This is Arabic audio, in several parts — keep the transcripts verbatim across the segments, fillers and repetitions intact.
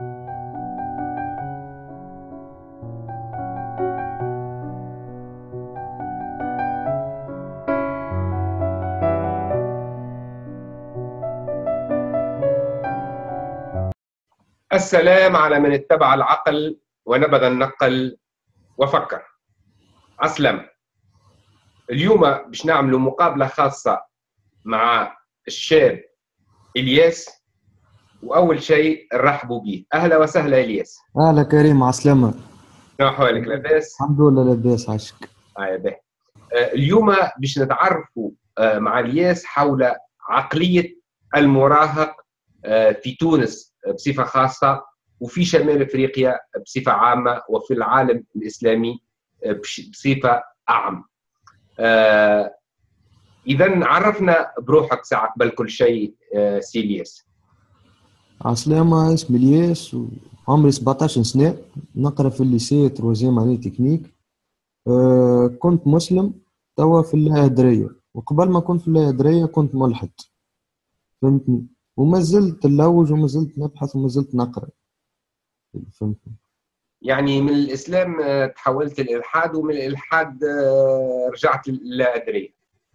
السلام على من اتبع العقل ونبذ النقل وفكر. عسلام. اليوم باش نعملوا مقابلة خاصة مع الشاب الياس، وأول شيء نرحبوا به. أهلا وسهلا الياس. أهلا كريم، عسلامة. شنو حوالك، لاباس؟ الحمد لله لاباس، عاشك. آه باهي. اليوم باش نتعرفوا مع الياس حول عقلية المراهق في تونس بصفة خاصة، وفي شمال أفريقيا بصفة عامة، وفي العالم الإسلامي بصفة أعم. آه إذا عرفنا بروحك ساعة قبل كل شيء. آه سي الياس. عسلامة، اسمي الياس وعمري سبعطاش سنة، نقرأ في الليسات روزيام علي تكنيك. آه كنت مسلم توا في اللا ادرية، وقبل ما كنت في اللا ادرية كنت ملحد، فهمتني؟ وما زلت نلوج وما زلت نبحث وما زلت نقرا، فهمتني؟ يعني من الاسلام تحولت للالحاد، ومن الالحاد رجعت للا ادري.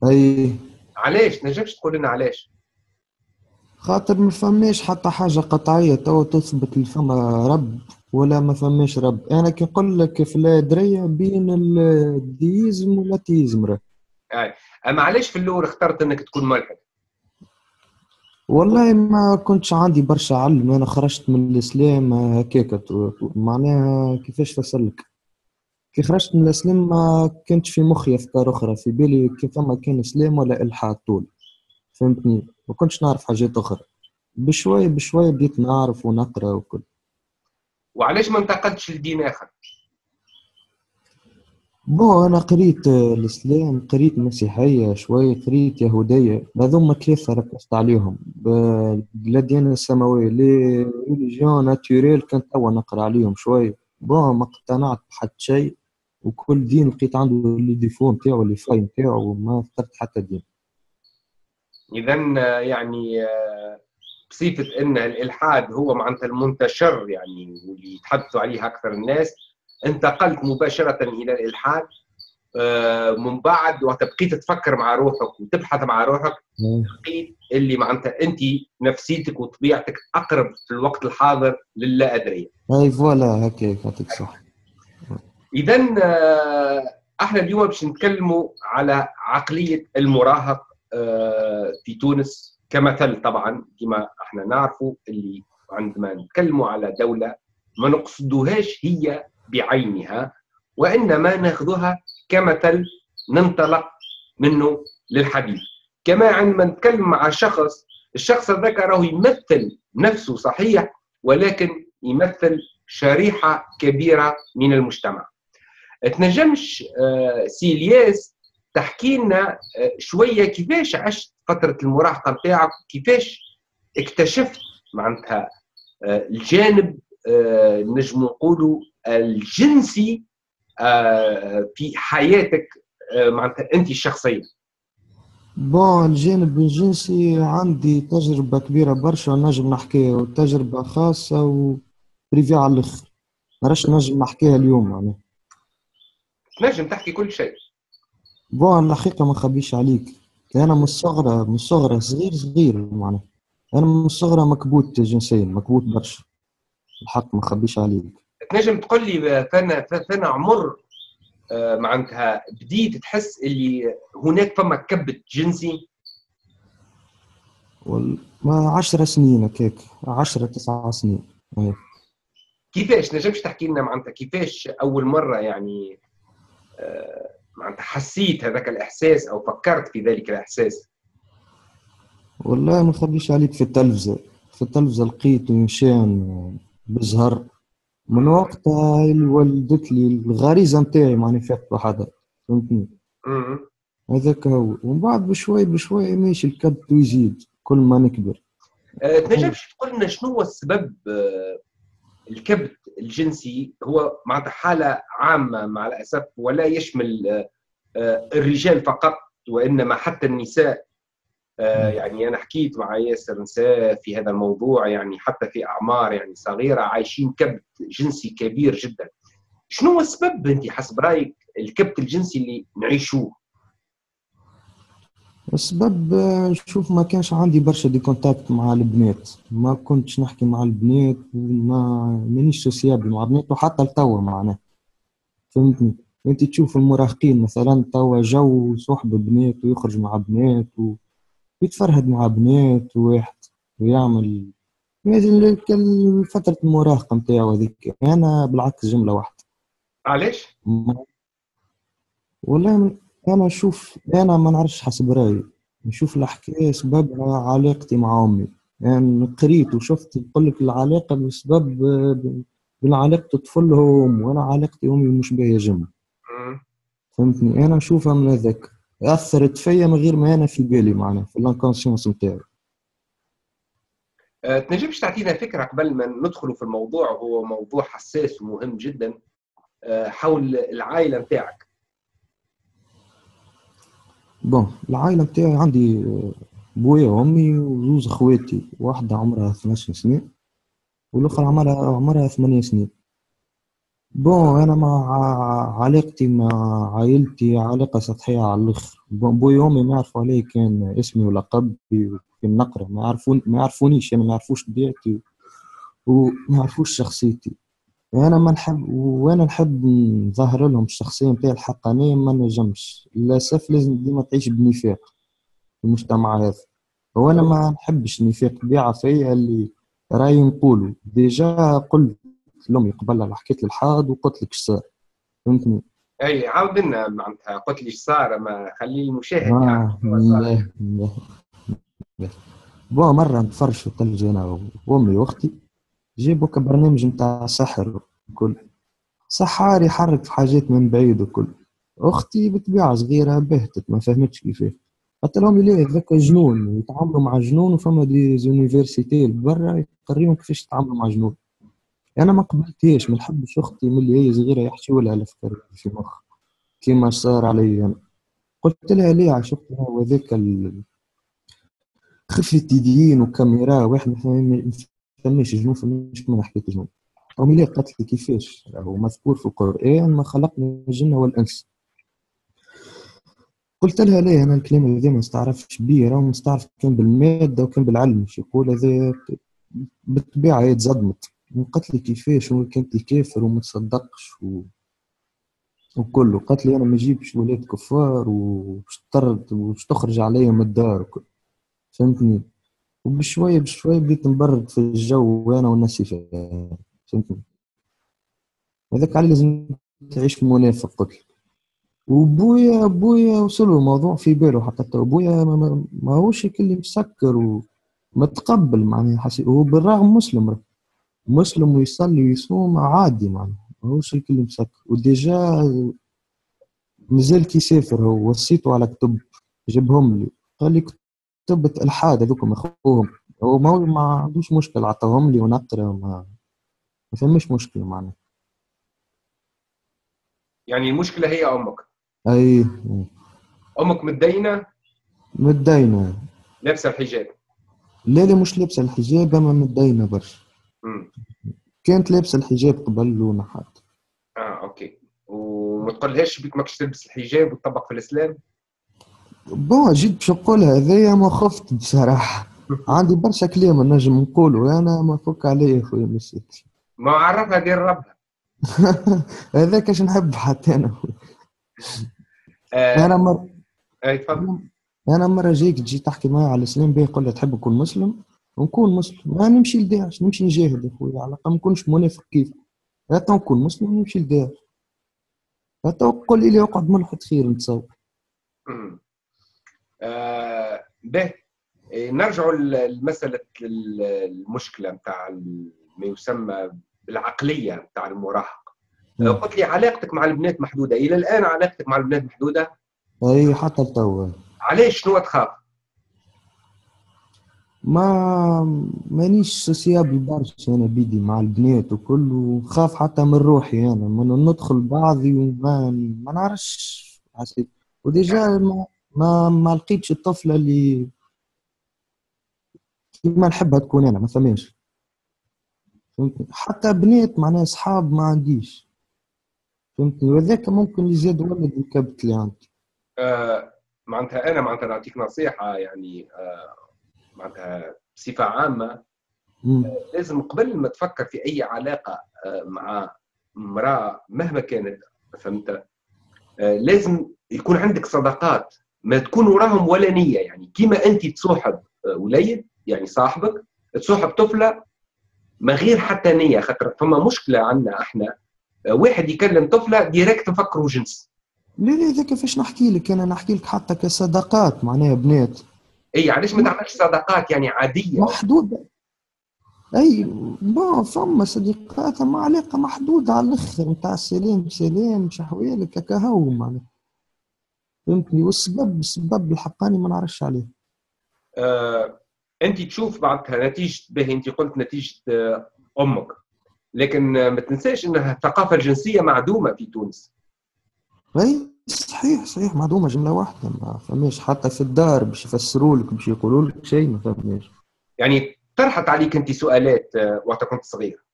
اي علاش؟ نجمش تقول لنا علاش؟ خاطر ما فماش حتى حاجه قطعيه تو تثبت اللي فما رب ولا ما فماش رب. انا كي نقول لك في اللا ادري بين الدييزم والاتيزم راه. اي اما علاش في الاول اخترت انك تكون ملحد؟ والله ما كنتش عندي برشا علم، انا خرجت من الاسلام هكاك، معناها كيفاش فصلك كي خرجت من الاسلام ما كنتش في مخي افكار اخرى، في بالي كيف ما كان اسلام ولا الحاد طول، فهمتني؟ ما كنتش نعرف حاجات اخرى، بشويه بشويه بديت نعرف ونقرا وكل. وعلاش ما انتقلتش لدين اخر؟ بو انا قريت الاسلام، قريت مسيحيه شويه، قريت يهوديه، هذوما ثلاثه ركزت عليهم، لا ديانه السمويه لي ريليجيون ناتوريل كنت توا نقرا عليهم شويه، بون ما اقتنعت بحد شيء، وكل دين لقيت عنده لي ديفو نتاعو لي فاي نتاعو، وما اخترت حتى دين. اذا يعني بصفه ان الالحاد هو معناتها المنتشر يعني واللي يتحدثوا عليه اكثر الناس، انتقلت مباشرة إلى الإلحاد. آه من بعد وقت بقيت تفكر مع روحك وتبحث مع روحك، لقيت اللي معناتها أنت نفسيتك وطبيعتك أقرب في الوقت الحاضر للا أدرية. أي فوالا هكاك، يعطيك صح. إذا آه احنا اليوم باش نتكلموا على عقلية المراهق آه في تونس كمثل، طبعا كما احنا نعرفوا اللي عندما نتكلموا على دولة ما نقصدوهاش هي بعينها، وإنما ناخذها كمثل ننطلق منه للحديث. كما عندما نتكلم مع شخص، الشخص ذكره يمثل نفسه صحيح، ولكن يمثل شريحة كبيرة من المجتمع. تنجمش سي الياس تحكي لنا شوية كيفاش عشت فترة المراهقة نتاعك، كيفاش اكتشفت معناتها الجانب نجم نقولوا الجنسي في حياتك معناتها انت الشخصيه؟ بون الجانب الجنسي عندي تجربه كبيره برشا نجم نحكيها، وتجربه خاصه وبريفي على الاخر، ما راش نجم نحكيها اليوم. معناها نجم تحكي كل شيء. بون الحقيقه ما نخبيش عليك، انا من الصغرى من الصغرى صغير صغير معناها، انا من الصغرى مكبوت جنسيا، مكبوت برشا الحق، ما نخبيش عليك. تنجم تقول لي فانا فانا عمر معناتها بديت تحس اللي هناك فما كبت جنسي؟ ما عشر سنين هكاك، عشرة تسعة سنين. كيفاش نجمش تحكي لنا معناتها كيفاش أول مرة يعني معناتها حسيت هذاك الإحساس أو فكرت في ذلك الإحساس؟ والله ما نخبيش عليك، في التلفزة في التلفزة لقيت مشان بزهر، من وقتها اللي ولدت لي الغريزه نتاعي معني فات بحذر، فهمتني؟ هذاك هو. ومن بعد بشوي بشوي ماشي الكبت ويزيد كل ما نكبر. أه تنجمش تقول لنا شنو هو السبب أه الكبت الجنسي؟ هو معناتها حاله عامه مع الاسف، ولا يشمل أه الرجال فقط، وانما حتى النساء آه يعني أنا حكيت مع ياسر نساء في هذا الموضوع، يعني حتى في أعمار يعني صغيرة عايشين كبت جنسي كبير جدا. شنو هو السبب أنت حسب رأيك الكبت الجنسي اللي نعيشوه؟ السبب شوف ما كانش عندي برشا دي كونتاكت مع البنات، ما كنتش نحكي مع البنات وما مانيش سوسيابل مع البنات وحتى لتوا معناها فهمتني. انت تشوف المراهقين مثلا توا جو صحب بنات ويخرج مع بنات ويتفرهد مع بنات واحد ويعمل فترة المراهقة نتاعو هذيك. انا بالعكس جملة واحدة. علاش؟ والله أنا أشوف، أنا ما نعرفش حسب رأيي، نشوف الحكاية سببها علاقتي مع أمي، يعني قريت وشفت نقول لك العلاقة بسبب بين علاقة الطفل هو أمه، وأنا علاقتي أمي مش باهية جملة. فهمتني؟ أنا أشوفها من هذاك، أثرت فيا من غير ما أنا في بالي معناها في الانكونسيونس نتاعي. أه تنجمش تعطينا فكرة قبل ما ندخلوا في الموضوع، وهو موضوع حساس ومهم جدا، أه حول العائلة نتاعك. بون العائلة متاعي عندي بويا وأمي وزوز خواتي، واحدة عمرها اثناش سنة والأخرى عمرها عمرها ثمانية سنين. بون أنا مع علاقتي مع عائلتي علاقة سطحية على الأخر. بويا وأمي ما يعرفوا علي كان اسمي ولقبي وكان نقرا، ما يعرفون ما يعرفونيش، يعني ما يعرفوش طبيعتي وما يعرفوش شخصيتي. أنا ما نحب وأنا نحب نظهر لهم الشخصية نتاعي الحقانية، ما نجمش للأسف. لازم ديما تعيش بنفاق في المجتمع هذا، وأنا ما نحبش نفاق طبيعة فيا اللي راي نقولو. ديجا قلت لأمي قبل حكيت للحاض وقلت لك صار فهمتني. أي عاود لنا معناتها قلت لي صار، ما خلي المشاهد آه يعني بوا مرة نتفرج في التلفزيون أنا وأمي وأختي، جيبوا كبرنامج نتاع سحر وكل سحار يحرك في حاجات من بعيد وكل. اختي بطبيعه صغيره بهتت ما فهمتش كيفاه، قلت لهم ليه هذاك جنون يتعاملوا مع جنون، وفما دي زونيفرسيتي برا يقريهم كيفاش يتعاملوا مع جنون. انا ما قبلتهاش، ما نحبش اختي ملي هي صغيره يحشوا لها الافكار في مخ كيما صار علي انا. قلت لها ليه عشقتها وذاك خفه اليدين وكاميرا واحد ما فماش جنون، فماش كما حكيت جنون. أمي ليه قالت لي كيفاش، راهو مذكور في القرآن ما خلقنا الجن والإنس. قلت لها ليه أنا الكلام هذا ما نستعرفش بيه، راهو نستعرف كان بالمادة وكان بالعلم، شو يقول هذا بالطبيعة هي تزدمت. قالت لي كيفاش وكنت كافر وما تصدقش و... وكله. قالت لي أنا ما نجيبش ولاد كفار وباش تطرد وباش تخرج عليا من الدار وكل فهمتني. وبشوية بشوية بديت نبرد في الجو وأنا والناس فهمتني. هذاك علي لازم تعيش منافق قتل. وبويا بويا وصلوا الموضوع في باله حتى تو، بويا ماهوش اللي مسكر ومتقبل معناها، هو بالرغم مسلم مسلم ويصلي ويصوم عادي معناها، ماهوش اللي مسكر. وديجا مازال كيسافر هو، وصيته على كتب جابهم لي، قال لي كتبة الحاد هذوكم اخوهم، هو ما عندوش مشكل عطاهم لي ونقرا، ما ما فماش مشكله معناها. يعني المشكله هي امك. اي امك متدينه متدينه لابسه الحجاب. لا لا مش لابسه الحجاب، اما متدينه برشا. كانت لابسه الحجاب قبل ونحات. اه اوكي. وما تقولهاش بيك ماكش تلبس الحجاب وتطبق في الاسلام؟ بون جيت باش نقولها هذايا ما خفت بصراحه، عندي برشا كلام نجم نقوله انا، ما فك عليا خويا مسيت ما عرفها ديال ربها. هذاك اش نحب حتى انا. انا مر اي تفضل. انا مره جيك تجي تحكي معايا على الاسلام بيه، قول لها تحب تكون مسلم ونكون مسلم، ما نمشي لداعش نمشي نجاهد يا خويا، على الاقل ما نكونش منافق كيف حتى نكون مسلم ونمشي لداعش. حتى قول لي اقعد ملحد خير نتصور. آه به نرجعوا لمساله المشكله نتاع ما يسمى بالعقليه نتاع المراهق. قلت لي علاقتك مع البنات محدوده الى الان، علاقتك مع البنات محدوده؟ اي حتى لتوا. علاش شنو تخاف؟ ما مانيش سوسيابل برشا انا بيدي مع البنات وكل، وخاف حتى من روحي انا يعني من ندخل بعضي وما ما نعرفش. وديجا ما ما لقيتش الطفله اللي كيما نحبها تكون انا ما ثماش. فهمتني؟ حتى بنات معناها اصحاب ما عنديش. فهمتني؟ وذاك ممكن اللي زاد ولد الكبت اللي عندي. آه معناتها انا معناتها نعطيك نصيحه يعني آه معناتها بصفه عامه آه لازم قبل ما تفكر في اي علاقه آه مع امراه مهما كانت فهمت آه لازم يكون عندك صداقات ما تكون وراهم ولا نيه. يعني كيما انت تصاحب وليد يعني صاحبك تصاحب طفله ما غير حتى نيه. خاطر فما مشكله عندنا احنا واحد يكلم طفله ديريكت نفكروا جنس. لا لا ذاك فاش نحكي لك انا نحكي لك حتى كصداقات معناها بنات. اي علاش ما تعملش صداقات يعني عاديه محدوده؟ اي بون فما صديقات ما علاقه محدوده على الاخر نتاع سلام سلام شحوالك هكا هو معناها. فهمتني؟ والسبب السبب الحقاني ما نعرفش عليه. آه، انت تشوف بعدها نتيجه باهي انت قلت نتيجه آه، امك لكن آه، ما تنساش انها الثقافه الجنسيه معدومه في تونس. اي صحيح صحيح معدومه جمله واحده ما فماش حتى في الدار باش يفسروا لك باش يقولوا لك شيء ما فماش. يعني طرحت عليك انت سؤالات آه، وقت كنت صغير؟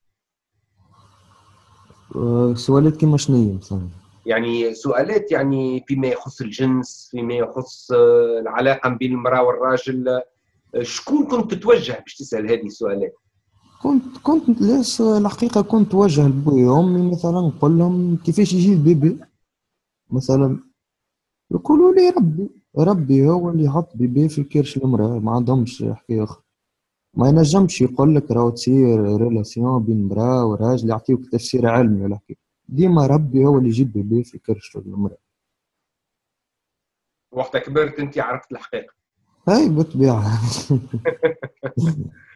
آه، سؤالات كيما شنيا مثلا؟ يعني سؤالات يعني فيما يخص الجنس فيما يخص العلاقه بين المراه والراجل. شكون كنت تتوجه باش تسال هذه السؤالات؟ كنت كنت ليش الحقيقه كنت توجه لبويا وامي مثلا نقول لهم كيفاش يجي البيبي مثلا يقولوا لي ربي ربي هو اللي يحط بيبي في كرش المراه. ما عندهمش حكايه اخرى. ما ينجمش يقول لك راهو تصير ريلاسيون بين المراه والراجل يعطيوك تفسير علمي ولا حكايه. ديما ربي هو اللي يجيب بيبي في كرش المرأة. وقت كبرت انت عرفت الحقيقة؟ اي بالطبيعة.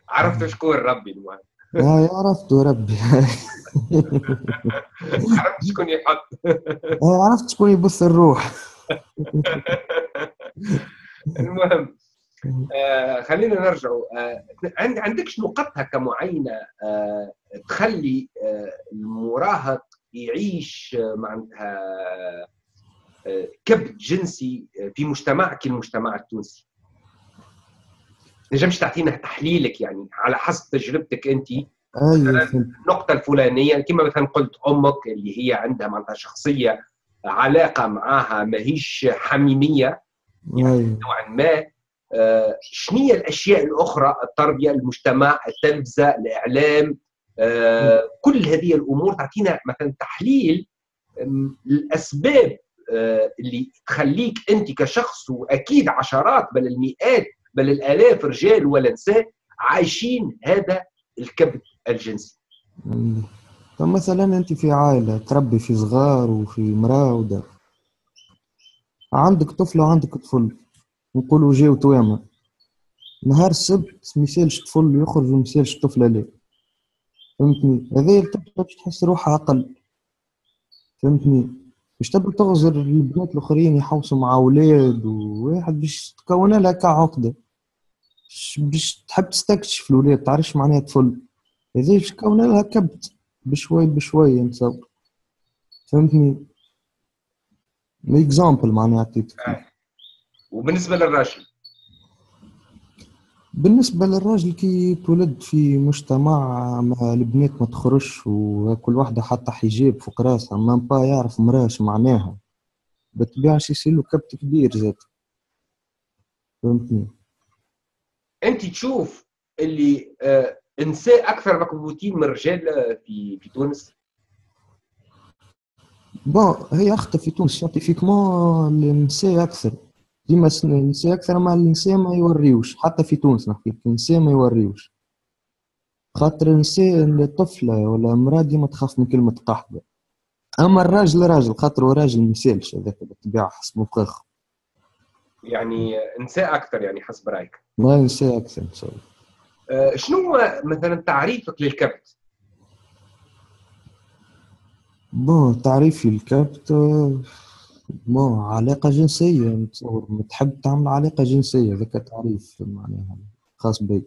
عرفت شكون ربي المهم. اي عرفت ربي. عرفت شكون يحط. اي عرفت شكون يبث الروح. المهم آه خلينا نرجعوا آه عند عندك نقطة هكا معينة آه تخلي آه المراهق يعيش معناتها كبت جنسي في مجتمعك المجتمع التونسي؟ نجمش تعطينا تحليلك يعني على حسب تجربتك انت النقطه الفلانيه كما مثلا قلت امك اللي هي عندها معناتها شخصيه علاقه معاها ماهيش حميميه يعني نوعا ما. شنية الاشياء الاخرى؟ التربيه، المجتمع، التلفزه، الاعلام، آه كل هذه الامور تعطينا مثلا تحليل الاسباب آه اللي تخليك انت كشخص واكيد عشرات بل المئات بل الالاف رجال ولا نساء عايشين هذا الكبت الجنسي. فمثلا انت في عائله تربي في صغار وفي مراه وده عندك طفل وعندك طفل نقولوا جاو توامه نهار السبت ما يسالش طفل يخرج وما يسالش طفله لا. فهمتني؟ هذه الطفله باش تحس روحها اقل. فهمتني؟ باش تبدا تغزر البنات الاخرين يحوسوا مع اولاد وواحد باش تكون لها كعقده. باش تحب تستكشف الاولاد تعرفش معناها طفل. هذه باش تكون لها كبت بشوي بشوي نتصور. فهمتني؟ اكزامبل معناها عطيتك. وبالنسبه للراجل؟ بالنسبة للراجل كي تولد في مجتمع ما البنات ما تخرجش وكل واحدة حاطة حجاب فوق راسها ما با يعرف مراش معناها بالطبيعة باش يصير له كبت كبير زاد. فهمتني؟ أنت تشوف اللي آه النساء أكثر مكبوتين من الرجال في في تونس؟ بون هي أخطأ في تونس سيانتيفيكمون النساء أكثر. ديما النساء اكثر ما النساء ما يوريوش حتى في تونس نحكي لك النساء ما يوريوش خاطر النساء الطفله ولا المراه ديما تخاف من كلمه قحبه. اما الراجل راجل خاطر هو راجل ما يسالش هذاك بالطبيعه حسب مفخخ. يعني النساء اكثر يعني حسب رايك؟ لا النساء اكثر ان شاء الله. أه شنو مثلا تعريفك للكبت؟ بون تعريفي للكبت ما علاقة جنسية نتصور متحب تعمل علاقة جنسية ذاك تعريف معناها خاص بي.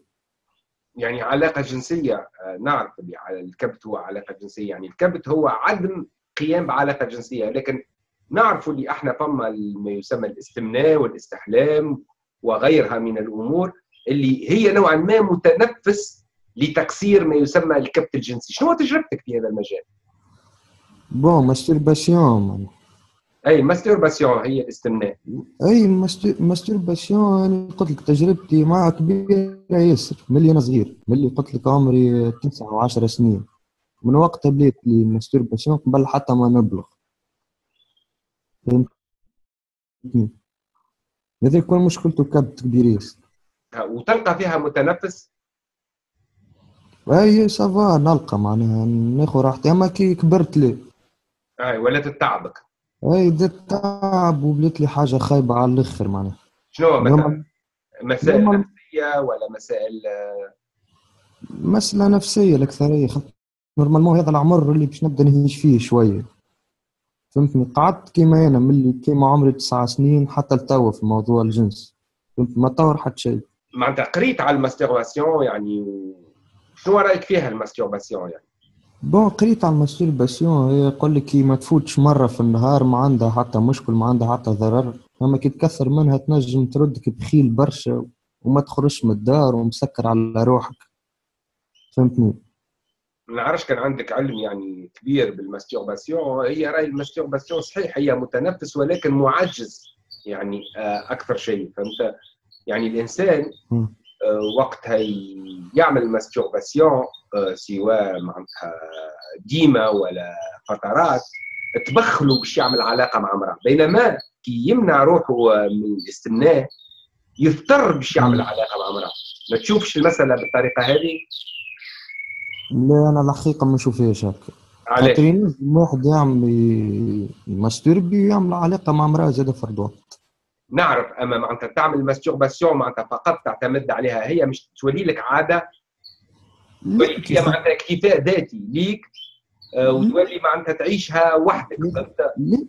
يعني علاقة جنسية نعرف اللي الكبت هو علاقة جنسية يعني الكبت هو عدم قيام بعلاقة جنسية لكن نعرف اللي احنا فما ما يسمى الاستمناء والاستحلام وغيرها من الأمور اللي هي نوعا ما متنفس لتكسير ما يسمى الكبت الجنسي. شنو تجربتك في هذا المجال؟ بون ماسترباسيون. اي ماسترباسيون هي الاستمناء. اي ماسترباسيون يعني قلت لك تجربتي مع كبيره ياسر ملي انا صغير، ملي قلت لك عمري تسع وعشر سنين، من وقتها بديت الماسترباسيون قبل حتى ما نبلغ. فهمتني؟ هذا يكون مشكلته كبت كبير ياسر. وتلقى فيها متنفس؟ اي سافا نلقى معناها ناخذ راحتي، اما كي كبرت لي اي ولات تتعبك. اي بدات تعب وبلات لي حاجه خايبه على الاخر معناها. شنو مثلا؟ مسائل يوم... نفسيه ولا مسائل؟ مسألة نفسيه الاكثريه. نورمالمون هذا العمر اللي باش نبدا نهيش فيه شويه. فهمتني؟ قعدت كيما انا ملي كيما عمري تسع سنين حتى لتوا في موضوع الجنس. فهمت؟ ما طور حتى شيء. معناتها قريت على الماسترباسيون يعني و... شنو رايك فيها الماسترباسيون يعني؟ بون قريت على الماسترباسيون، يقول لك ما تفوتش مره في النهار ما عندها حتى مشكل، ما عندها حتى ضرر، اما كي تكثر منها تنجم تردك بخيل برشا وما تخرجش من الدار ومسكر على روحك. فهمتني؟ ما نعرفش كان عندك علم يعني كبير بالماسترباسيون. هي راي الماسترباسيون صحيح هي متنفس ولكن معجز يعني اكثر شيء. فهمت؟ يعني الانسان م. وقتها يعمل ماستورباسيون سواء معناتها ديما ولا فترات تبخلوا باش يعمل علاقه مع امراه، بينما كي يمنع روحه من الاستمناء يضطر باش يعمل علاقه مع امراه. ما تشوفش المساله بالطريقه هذه؟ لا انا الحقيقه ما نشوفهاش هكا. علاش؟ واحد يعمل ماستوربي يعمل علاقه مع امراه زاد فرض وقت. نعرف اما معناتها تعمل ماستورباسيون معناتها فقط تعتمد عليها هي، مش تولي لك عاده، تولي هي معناتها اكتفاء ذاتي ليك وتولي معناتها تعيشها وحدك. لا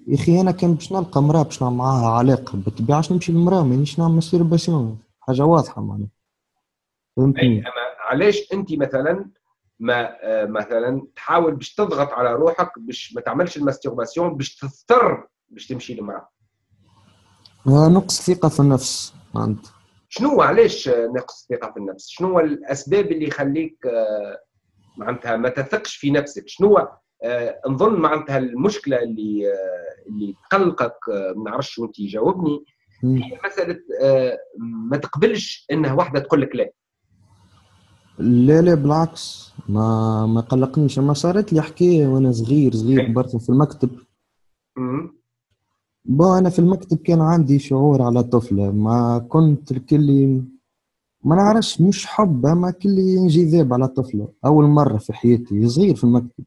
يا اخي انا كان باش نلقى امراه باش نعمل معاها علاقه بالطبيعه نمشي للمراه، مانيش نعمل ماستورباسيون، حاجه واضحه معناتها. فهمتني؟ اما علاش انت مثلا ما مثلا تحاول باش تضغط على روحك باش ما تعملش الماستورباسيون باش تضطر باش تمشي للمراه؟ نقص ثقة في النفس عندي. شنو علاش نقص ثقة في النفس؟ شنو الأسباب اللي يخليك معناتها ما تثقش في نفسك؟ شنو نظن معناتها المشكلة اللي اللي تقلقك؟ ما نعرفش وأنت جاوبني. هي مسألة ما تقبلش أنها واحدة تقول لك لا. لا لا بالعكس ما ما قلقنيش، ما صارت لي حكاية وأنا صغير صغير برشا في المكتب. امم بو انا في المكتب كان عندي شعور على طفله، ما كنت الكل ما نعرفش مش حب اما كل انجذاب على طفله اول مره في حياتي صغير في المكتب.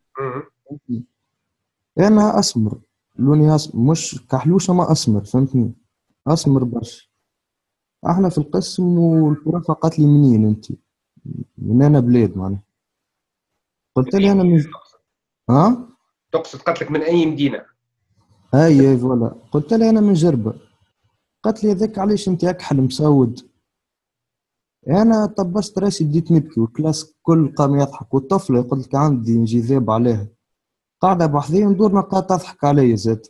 انا اسمر لوني اسمر مش كحلوشه ما اسمر. فهمتني؟ اسمر برشا. احنا في القسم والرفقه قالت لي منين انت؟ من انا بلاد معناها. قلت لي انا من ها؟ تقصد قالت لك من اي مدينه؟ هاي فوالا. قلت لها انا من جربه. قالت لي هذاك علاش انت اكحل مسود؟ انا طبست راسي بديت نبكي والكلاس كل قام يضحك، والطفله قلت لك عندي انجذاب عليها قاعده بحذية ندور نلقاها تضحك عليا زاد.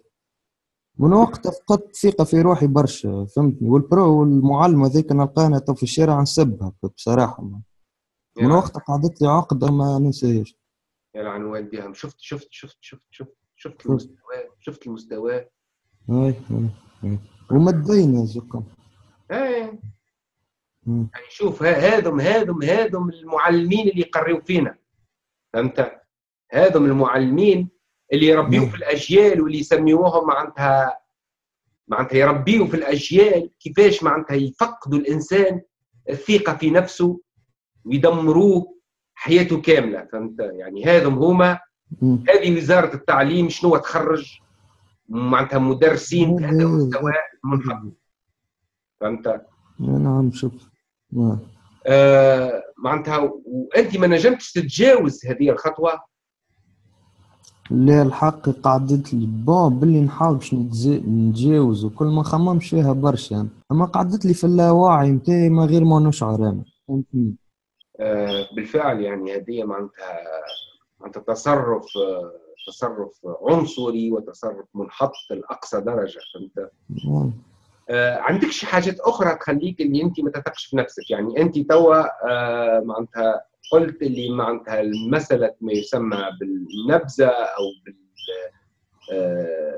من وقتها فقدت ثقه في روحي برشا. فهمتني؟ والبرو والمعلمه هذيك نلقاها تو في الشارع نسبها بصراحه. من وقتها قعدت لي عقده ما ننساهاش. يا لعن والديهم. شفت شفت شفت شفت شفت شفت المستوى شفت المستوى اي اي ومدينا زكم. اي يعني شوف هادم هادم هادم المعلمين اللي يقريوا فينا. فهمت؟ هادم المعلمين اللي يربيوا في الاجيال واللي يسميوهم معناتها معناتها يربيوا في الاجيال كيفاش معناتها يفقدوا الانسان الثقه في نفسه ويدمروه حياته كامله. فهمت؟ يعني هادم هما. هذه وزارة التعليم شنو تخرج معناتها مدرسين بهذا المستوى منخفض. فهمت؟ نعم شوف آه معناتها وانت ما نجمتش تتجاوز هذه الخطوة؟ لا الحق قعدت لي بون باللي نحاول باش نتجاوز وكل ما نخممش فيها برشا يعني. اما قعدت لي في اللاوعي نتاعي من غير ما نشعر انا. فهمتني؟ آه بالفعل يعني هذه معناتها معناتها تصرف تصرف عنصري وتصرف منحط لاقصى درجه. فهمت؟ عندكش حاجات اخرى تخليك اللي انت ما تثقش في نفسك، يعني انت توا معناتها قلت اللي معناتها المساله ما يسمى بالنبذه او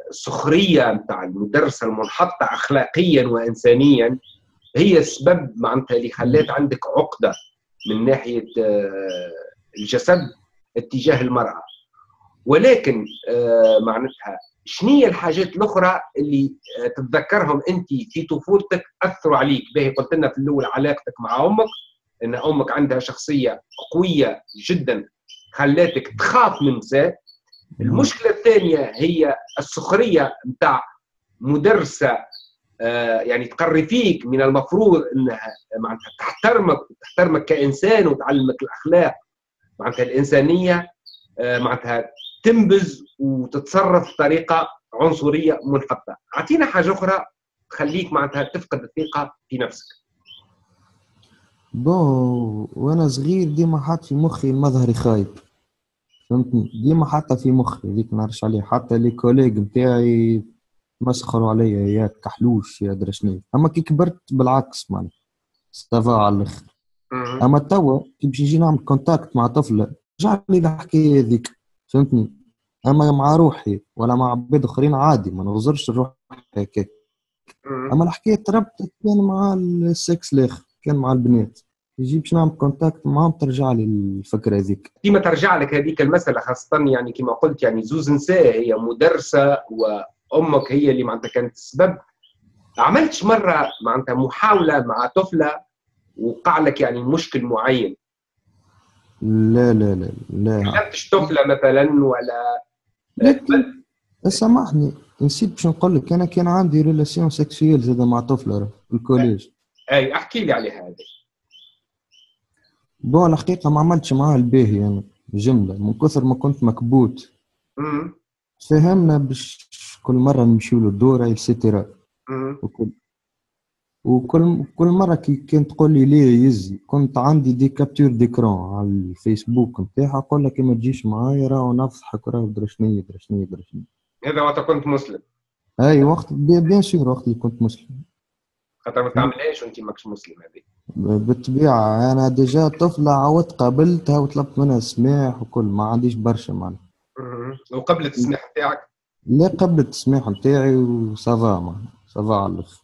بالسخريه نتاع المدرسه المنحطه اخلاقيا وانسانيا هي السبب معناتها اللي خلات عندك عقده من ناحيه الجسد اتجاه المراه، ولكن معناتها شنية الحاجات الاخرى اللي تتذكرهم انت في طفولتك اثروا عليك؟ باهي قلت لنا في الاول علاقتك مع امك، ان امك عندها شخصيه قويه جدا خلاتك تخاف من النساء. المشكله الثانيه هي السخريه نتاع مدرسه آه يعني تقري فيك، من المفروض انها معناتها تحترمك تحترمك كانسان وتعلمك الاخلاق معناتها الانسانيه، آه معناتها تنبز وتتصرف بطريقه عنصريه منحطه. اعطينا حاجه اخرى تخليك معناتها تفقد الثقه في نفسك. بون وانا صغير ديما حاط في مخي المظهري خايب، فهمتني؟ ديما حاطه في مخي هذيك، ما نعرفش عليه، حتى لي كوليج نتاعي مسخروا عليا يا كحلوش يا درا شنو، اما كي كبرت بالعكس معناتها استفا على الاخر. اما توا كي باش نجي نعمل كونتاكت مع طفله رجع لي الحكايه هذيك، فهمتني؟ اما مع روحي ولا مع عباد اخرين عادي ما نغزرش نروح هكاك، اما الحكايه تربطت كان مع السكس الاخر، كان مع البنات يجي باش نعمل كونتاكت معاهم ترجع لي الفكره هذيك. كيما ترجع لك هذيك المساله خاصه، يعني كيما قلت يعني زوز نساء، هي مدرسه وامك هي اللي معناتها كانت السبب. عملتش مره معناتها محاوله مع طفله وقع لك يعني مشكل معين؟ لا لا لا لا كلمتش طفله مثلا ولا؟ لكن سامحني نسيت باش نقول لك، انا كان عندي ريلاسيون سيكسيوال زاده مع طفله في الكوليج. اي احكي لي عليها هذه. بون الحقيقه ما عملتش معاها الباهي انا يعني جمله، من كثر ما كنت مكبوت. امم فهمنا باش كل مره نمشيو للدوره ايتترا، وكل وكل كل مره كي كانت تقول لي ليه يزي، كنت عندي دي كابتور ديكرون على الفيسبوك نتاعها نقول لك ما تجيش معايا راه نضحك راه درا شنيا درا شنيا درا شنيا. هذا وقت كنت مسلم؟ اي وقت بيان سور، وقت اللي كنت مسلم، خاطر ما تعملهاش وانت ماكش مسلم هذه بالطبيعه. انا ديجا طفله عاودت قابلتها وطلبت منها السماح وكل، ما عنديش برشا معناها. وقبلت السماح نتاعك؟ لا قبلت السماح نتاعي وصافا معناها صافا على الاخر.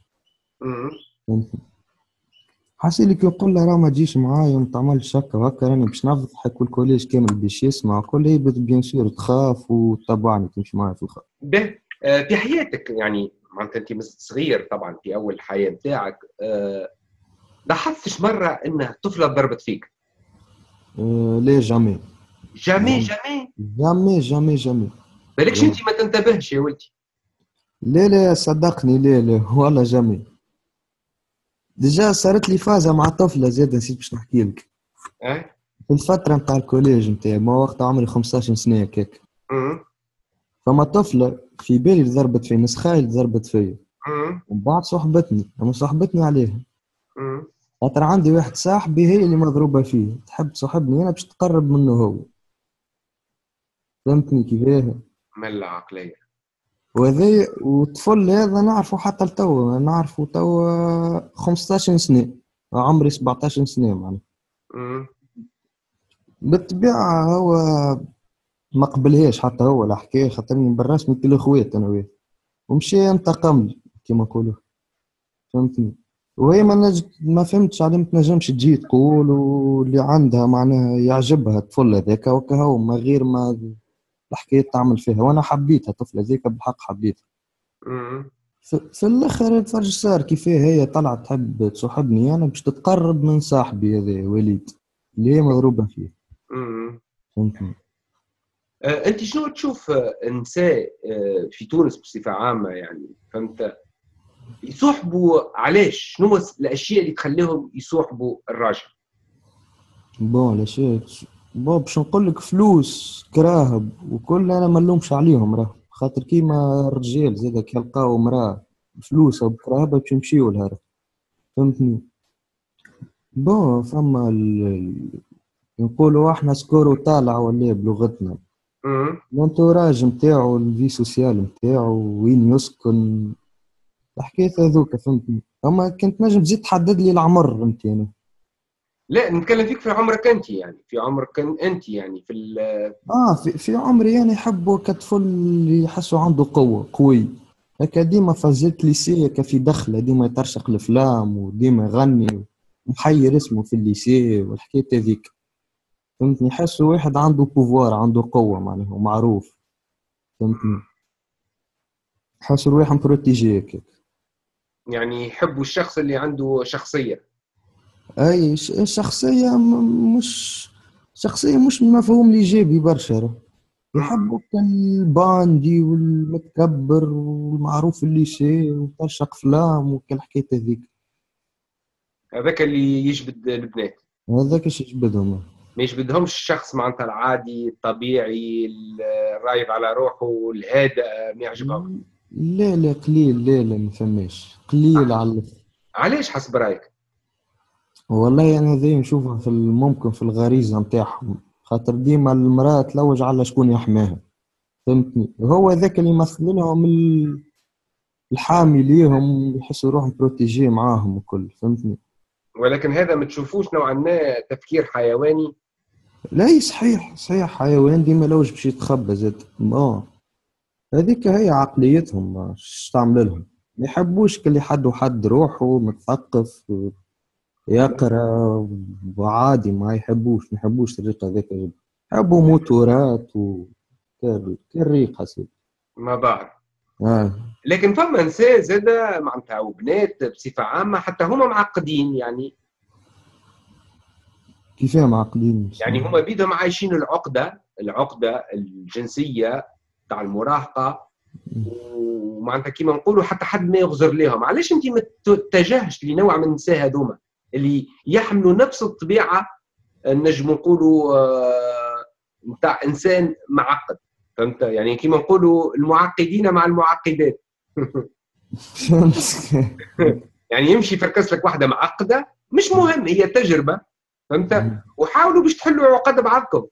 حاسيلي كي نقول لها راه ما تجيش معايا وما تعملش هكا وهكا راني باش نضحك والكوليج كامل باش يسمع وكل، هي بيان سور تخاف وتبعني تمشي معايا في الخط. باهي في حياتك يعني معناتها انت مازلت صغير طبعا في اول الحياه نتاعك، لاحظتش مره ان طفله ضربت فيك؟ أه لا جامي جامي جامي جامي جامي جامي. بالكش انت ما تنتبهش يا ولدي؟ لا لا صدقني لا لا والله جامي. ديجا صارت لي فازه مع طفله زاد نسيت باش نحكي لك. اه في الفتره نتاع الكوليج نتاعي، ما وقت عمري خمسطاش سنه هكاك. اها فما طفله في بالي ضربت في نسخه ضربت فيا. اها ومن بعد صحبتني، اما صحبتني عليها. اها خاطر عندي واحد صاحبي هي اللي مضروبه فيه، تحب تصاحبني انا باش تقرب منه هو. فهمتني كيفاه؟ مل عقليه. وهذا والطفل هذا نعرفه حتى لتوا، نعرفه توا خمسطاش سنه، عمري سبعطاش سنه معناها. امم بالطبيعه هو ما قبلهاش حتى هو الحكايه، خاطرني بالرسمي كل خوات انا وياه، ومشى انتقم لي كيما نقولوا، فهمتني؟ وهي ما نج... ما فهمتش علاه ما تنجمش تجي تقول، واللي عندها معناها يعجبها الطفل هذاك وكا هو، ما غير ما الحكايه تعمل فيها، وانا حبيتها الطفله ذيك بالحق حبيتها. امم في الاخر الفرج صار كيفاه، هي طلعت تحب تصاحبني انا يعني باش تتقرب من صاحبي هذا وليد اللي هي مضروبه فيه. امم فهمتني؟ آه، انت شنو تشوف النساء آه، في تونس بصفه عامه يعني فهمت يصاحبوا علاش؟ شنو الاشياء اللي تخليهم يصاحبوا الراجل؟ بون الاشياء بون باش نقول لك فلوس كراهب وكل، انا ما نلومش عليهم راه، خاطر كيما الرجال زادا كي يلقاو مراه بفلوسها وبكراهبها باش يمشيو لها، فهمتني؟ بون فما ال... نقولوا احنا سكورو طالع ولا بلغتنا، الانتوراج نتاعو الفي سوسيال نتاعو وين يسكن الحكايه هذوك فهمتني. اما كنت نجم تزيد تحدد لي العمر انت انا. لا نتكلم فيك في عمرك انت يعني، في عمرك انت يعني في ال اه في, في عمري انا يعني يحبوا كطفل يحسوا عنده قوه قوي هكا ديما فازت ليسيه كفي دخله ديما يترشق الافلام وديما يغني ومحير اسمه في الليسيه والحكايه هذيك فهمتني. يحسوا واحد عنده بوفوار عنده قوه معناها ومعروف فهمتني، يحسوا روحهم بروتيجي هكاك يعني، يحبوا الشخص اللي عنده شخصيه. اي الشخصيه مش شخصيه مش مفهوم ايجابي برشا، يحبوا الباندي والمتكبر والمعروف اللي شيء وترشق فلام وكل حكايه هذيك، هذاك اللي يجبد البنات، هذاك اش يجبدهم، ما يجبدهمش الشخص معناتها العادي الطبيعي الرايد على روحه الهادئ ما يعجبهم. لا لا قليل، لا لا ما فماش قليل على الاخر. علاش حسب رايك؟ والله يعني هذي نشوفها في ممكن في الغريزه نتاعهم، خاطر ديما المراه تلوج على شكون يحماها فهمتني، هو ذاك اللي يمثل لهم الحامي ليهم، يحسوا روحهم بروتيجي معاهم وكل فهمتني. ولكن هذا ما تشوفوش نوعا ما تفكير حيواني؟ لا صحيح صحيح، حيوان ديما لوج باش يتخبى زاد. اه هذيك هي عقليتهم اش تعمل لهم، ما يحبوش كل حد وحد روحه متثقف يقرا وعادي، ما يحبوش ما يحبوش الريقه هذاك، يحبوا موتورات وكالريقه سيدي ما بعرف. آه. لكن فما نساء زاده معناتها وبنات بصفه عامه حتى هما معقدين يعني. كيفاه معقدين؟ يعني هما بيدهم عايشين العقده العقده الجنسيه تاع المراهقه، ومعناتها كيما نقولوا حتى حد ما يغزر لهم. علاش انت ما تتجهش لنوع من النساء هذوما اللي يحملوا نفس الطبيعه نجم نقولوا نتاع آه انسان معقد فهمت يعني، كيما نقولوا المعقدين مع المعقدات. يعني يمشي يفركس لك واحده معقده مش مهم، هي تجربه فهمت، وحاولوا باش تحلوا عقد بعضكم.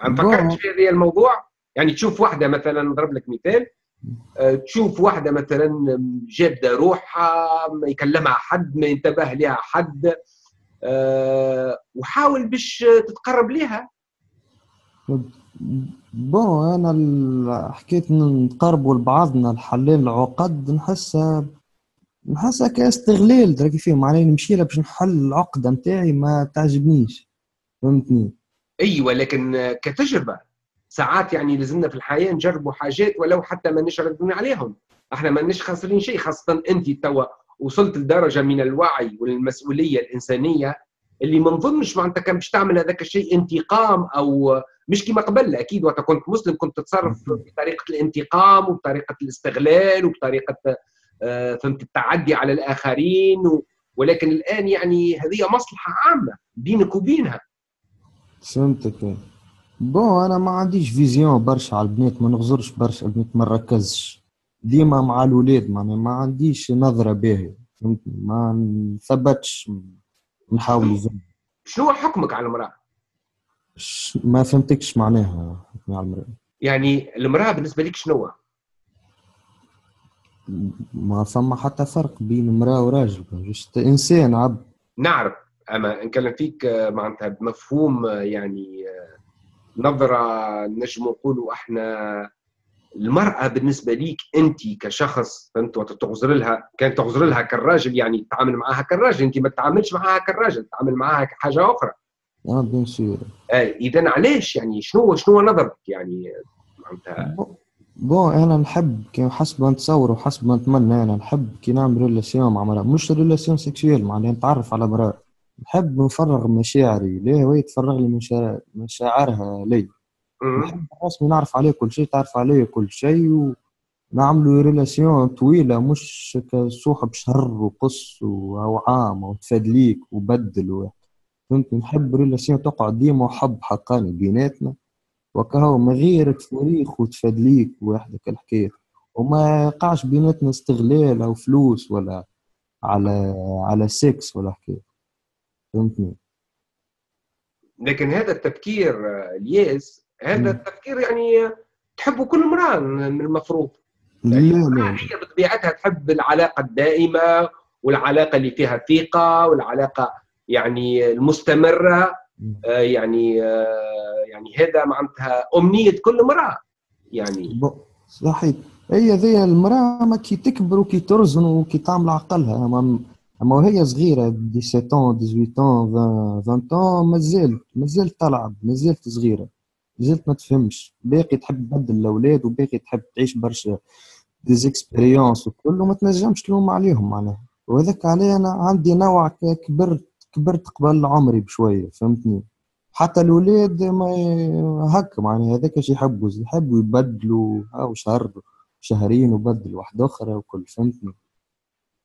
عم فكرت في هذا الموضوع يعني، تشوف واحده مثلا نضرب لك مثال، تشوف واحدة مثلا جادة روحها ما يكلمها حد ما ينتبه لها حد، أه وحاول باش تتقرب لها. بون انا حكيت نتقربوا لبعضنا الحلال العقد نحسها نحسها كاستغلال تراكي فيه، معناها نمشي لها باش نحل العقدة نتاعي ما تعجبنيش فهمتني. ايوه لكن كتجربة ساعات يعني لازمنا في الحياه نجربوا حاجات ولو حتى ما نشربنا عليهم، احنا ما نش خاسرين شيء، خاصه انت توا وصلت لدرجه من الوعي والمسؤوليه الانسانيه اللي ما نظنش معناتها كان باش تعمل هذاك الشيء انتقام، او مش كما قبل اكيد وقت كنت مسلم كنت تتصرف بطريقه الانتقام وبطريقه الاستغلال وبطريقه آه فهمت التعدي على الاخرين، ولكن الان يعني هذه مصلحه عامه بينك وبينها. فهمتك. بون انا ما عنديش فيزيون برشا على البنات، ما نغزرش برشا البنات، ما نركزش ديما مع الولاد، معناها ما عنديش نظره باهيه فهمتني، ما نثبتش نحاول زين. شنو حكمك على المراه؟ ما فهمتكش معناها حكمي على المراه يعني، المراه بالنسبه لك شنو؟ ما فما حتى فرق بين مراه وراجل، جست انسان عبد. نعرف اما نكلم فيك معناتها بمفهوم يعني نظرة نجم نقولوا احنا المرأة بالنسبة ليك انت كشخص فهمت، وتغزر لها كان تغزر لها كالراجل يعني، تتعامل معاها كالراجل، انت ما تتعاملش معاها كالراجل، تتعامل معاها كحاجة أخرى. اه بيان سور. اي إذا علاش يعني شنو شنو نظرك يعني معناتها؟ بون أنا نحب حسب ما نتصور وحسب ما نتمنى، أنا نحب كي نعمل ريلاسيون مع مرأة، مش ريلاسيون سيكسيوال معناها نتعرف على مرأة، نحب نفرغ مشاعري ليه وهي تفرغ لي مشاعر مشاعرها لي. نحب رسمي نعرف عليه كل شيء، تعرف عليه كل شيء، ونعملوا ريلاسيون طويله مش كصاحب شهر وقص او عام وتفادليك وبدل فهمت. نحب ريلاسيون تقعد ديما وحب حقاني بيناتنا وكهو من غير تفريخ وتفادليك وحده كالحكايه، وما يقعش بيناتنا استغلال او فلوس ولا على على سكس ولا حكايه فهمتني. لكن هذا التفكير الياس هذا التفكير يعني تحبه كل امرأة من المفروض. لا هي بطبيعتها تحب العلاقه الدائمه والعلاقه اللي فيها ثقه والعلاقه يعني المستمره. آه يعني آه يعني هذا معناتها امنيه كل امراه يعني. صحيح هي ذي المراه ما كي تكبر وكي ترزن وكي تعمل عقلها، اما وهي صغيره سبعطاش ثمنطاش تسعطاش عشرين مازال مازال تلعب، مازال صغيره، مازال ما تفهمش، باقي تحب تبدل الاولاد وباقي تحب تعيش برشا ديزيكسبيريونس وكل وما تنجمش تلوم عليهم معناها. وهذاك علي انا عندي نوع كبرت كبرت قبل عمري بشويه، فهمتني؟ حتى الاولاد ما هكا معناها، هذاك اش يحبوا يحبوا يبدلوا او شهر شهرين وبدل واحده اخرى وكل، فهمتني؟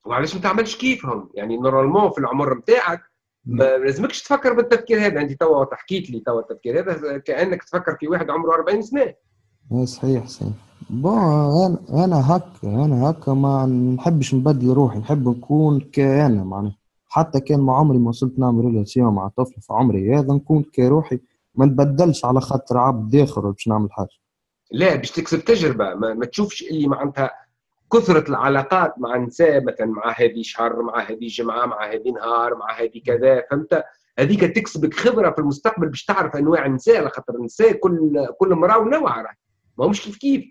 وعلاش ما تعملش كيفهم يعني؟ نورمالمون في العمر نتاعك ما لازمكش تفكر بالتفكير هذا. انت توا حكيت لي توا التفكير هذا كانك تفكر في واحد عمره أربعين سنه. صحيح صحيح. بون انا انا هكا انا هكا ما نحبش نبدل روحي، نحب نكون كأنا معناها. حتى كان مع عمري ما وصلت نعمل ريلاسيون مع طفل في عمري هذا، نكون كروحي ما نبدلش على خاطر عبد اخر باش نعمل حاجه. لا باش تكسب تجربه، ما, ما تشوفش اللي معناتها كثرة العلاقات مع نساء مثلا، مع هذه شهر، مع هذه جمعه، مع هذه نهار، مع هذه كذا، فهمت؟ هذيك تكسبك خبره في المستقبل باش تعرف انواع النساء، على خاطر النساء كل كل امراه ونوعها راهي ماهمش كيف كيف.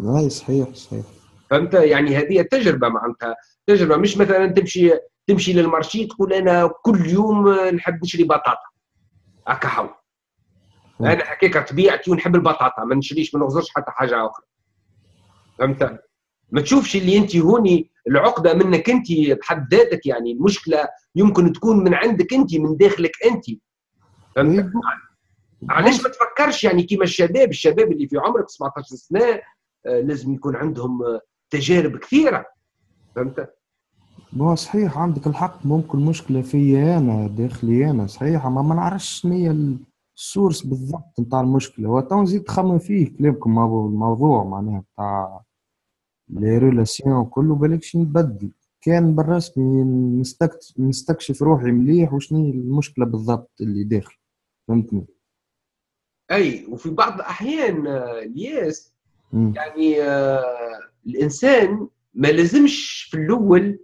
اي صحيح صحيح. فهمت يعني؟ هذه التجربه معناتها تجربه، مش مثلا تمشي تمشي للمارشي تقول انا كل يوم نحب نشري بطاطا هكا حول. انا هكاك طبيعتي ونحب البطاطا، ما نشريش ما نغزرش حتى حاجه اخرى. فهمت؟ ما تشوفش اللي انت هوني العقده منك انت بحد ذاتك يعني، المشكله يمكن تكون من عندك انت، من داخلك انت. فهمت؟ علاش ما تفكرش يعني كيما الشباب الشباب اللي في عمرك سبعطاش سنه لازم يكون عندهم تجارب كثيره. فهمت؟ بو صحيح عندك الحق، ممكن مشكله فيا انا داخلي انا صحيح، اما ما نعرفش شنو هي السورس بالضبط نتاع المشكله. وتو نزيد نخمم فيه كلامكم الموضوع معناها نتاع لي ريلاسيون كله، بالكش نبدل كان بالرسمي نستكشف روحي مليح وشني المشكله بالضبط اللي داخل، فهمتني؟ اي. وفي بعض الاحيان الياس يعني آه الانسان ما لازمش في الاول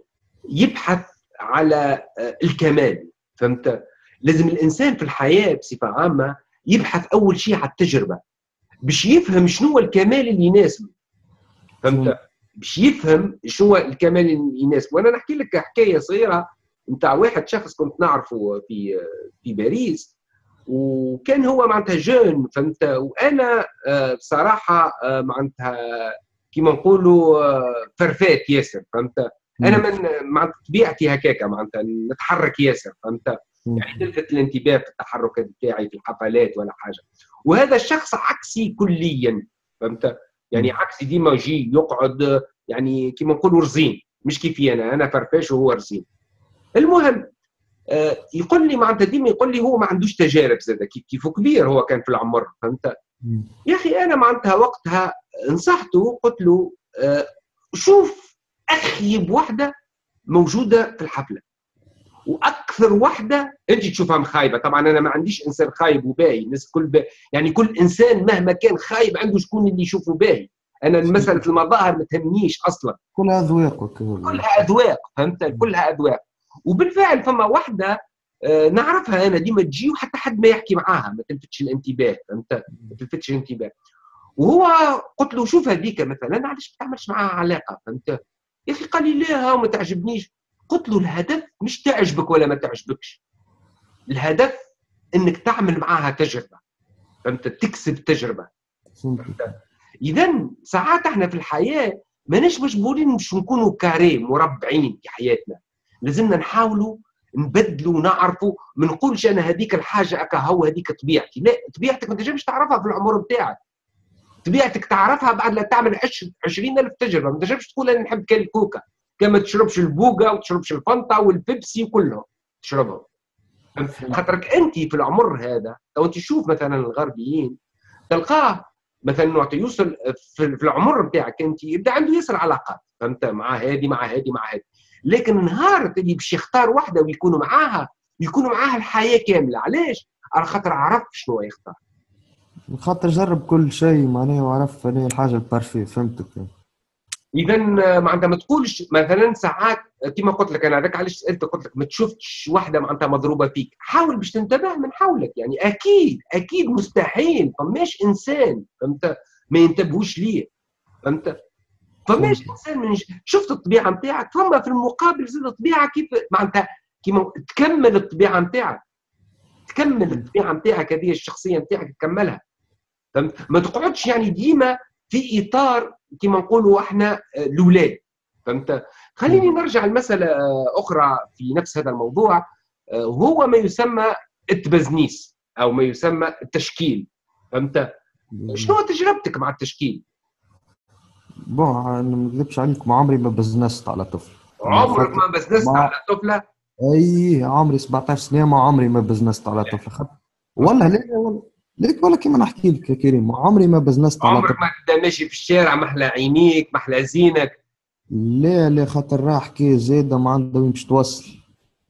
يبحث على الكمال، فهمت؟ لازم الانسان في الحياه بصفه عامه يبحث اول شيء على التجربه باش يفهم شنو الكمال اللي يناسبه، فهمت؟ باش يفهم شنو الكمال اللي يناسبه. وانا نحكي لك حكايه صغيره نتاع واحد شخص كنت نعرفه في في باريس، وكان هو معناتها جون، فهمت؟ وانا بصراحه معناتها كيما نقولوا فرفات ياسر، فهمت؟ انا من مع طبيعتي هكاكا معناتها نتحرك ياسر، فهمت؟ يعني تلفت الانتباه في التحركات بتاعي في الحفلات ولا حاجه. وهذا الشخص عكسي كليا، فهمت؟ يعني عكسي، ديما يجي يقعد يعني كيما نقولوا رزين، مش كيفي انا، انا فرفاش وهو رزين. المهم آه يقول لي معناتها ديما يقول لي هو ما عندوش تجارب زاد كيف كيفو، كبير هو كان في العمر، فهمت؟ يا اخي انا معناتها وقتها نصحته، قلت له آه شوف اخيب وحده موجوده في الحفله واكثر وحده انت تشوفها مخايبه. طبعا انا ما عنديش انسان خايب وباهي، الناس كل با... يعني كل انسان مهما كان خايب عنده شكون اللي يشوفه باهي. انا مساله المظاهر ما تهمنيش اصلا، كلها اذواق كلها اذواق، فهمت؟ كلها اذواق. وبالفعل فما وحده آه نعرفها انا ديما تجي وحتى حد ما يحكي معاها ما تلفتش الانتباه، فهمت؟ ما تلفتش الانتباه. وهو قلت له شوف هذيك مثلا علاش ما تعملش معاها علاقه، فهمت؟ يا اخي قال لي لا وما تعجبنيش. قلت له الهدف مش تعجبك ولا ما تعجبكش، الهدف انك تعمل معاها تجربه، فهمت؟ تكسب تجربه. اذا ساعات احنا في الحياه ماناش مجبورين باش نكونوا كاري مربعين في حياتنا، لازمنا نحاولوا نبدلوا ونعرفوا. ما نقولش انا هذيك الحاجه اكا هو هذيك طبيعتي، لا، طبيعتك ما تنجمش تعرفها في العمر بتاعك، طبيعتك تعرفها بعد لا تعمل عشرين ألف تجربه. ما تنجمش تقول انا نحب الكوكا كما تشربش البوكا وتشربش الفانتا والبيبسي كلهم تشربهم، خاطرك انت في العمر هذا. لو انت تشوف مثلا الغربيين تلقاه مثلا يوصل في العمر بتاعك انت يبدا عنده ياسر علاقات، فهمت؟ مع هذه مع هذه مع هذه، لكن نهار اللي باش يختار واحده ويكونوا معاها يكونوا معاها الحياه كامله. علاش؟ على خاطر عرف شنو يختار، خاطر جرب كل شيء معناها وعرف هذه الحاجه البارفي، فهمتك؟ اذا معناتها ما تقولش مثلا ساعات كما قلت لك انا هذاك علاش سالت قلت لك ما تشوفتش واحده معناتها مضروبه فيك، حاول باش تنتبه من حولك يعني اكيد اكيد مستحيل فماش انسان فهمت ما ينتبهوش ليه فهمت فماش انسان من شفت الطبيعه نتاعك فما في المقابل زاد الطبيعه كيف معناتها كيما تكمل الطبيعه نتاعك تكمل الطبيعه نتاعك هذه الشخصيه نتاعك تكملها فهمت ما تقعدش يعني ديما في اطار كما نقولوا احنا الاولاد فهمت. خليني نرجع لمساله اخرى في نفس هذا الموضوع وهو ما يسمى التبزنيس او ما يسمى التشكيل فهمت. شنو تجربتك مع التشكيل؟ بون ما نكذبش عليكم عمري ما بزنست على طفل. عمرك ما بزنست ما... على طفله؟ اي عمري سبعطاش سنه ما عمري ما بزنست على طفل خط والله لا والله ليك والله كيما نحكي لك يا كريم عمري ما بزنست على طفل. عمرك ما كنت ماشي في الشارع محلى عينيك محلى زينك؟ لا لا خاطر راه حكايه زاده ما عندها وين باش توصل.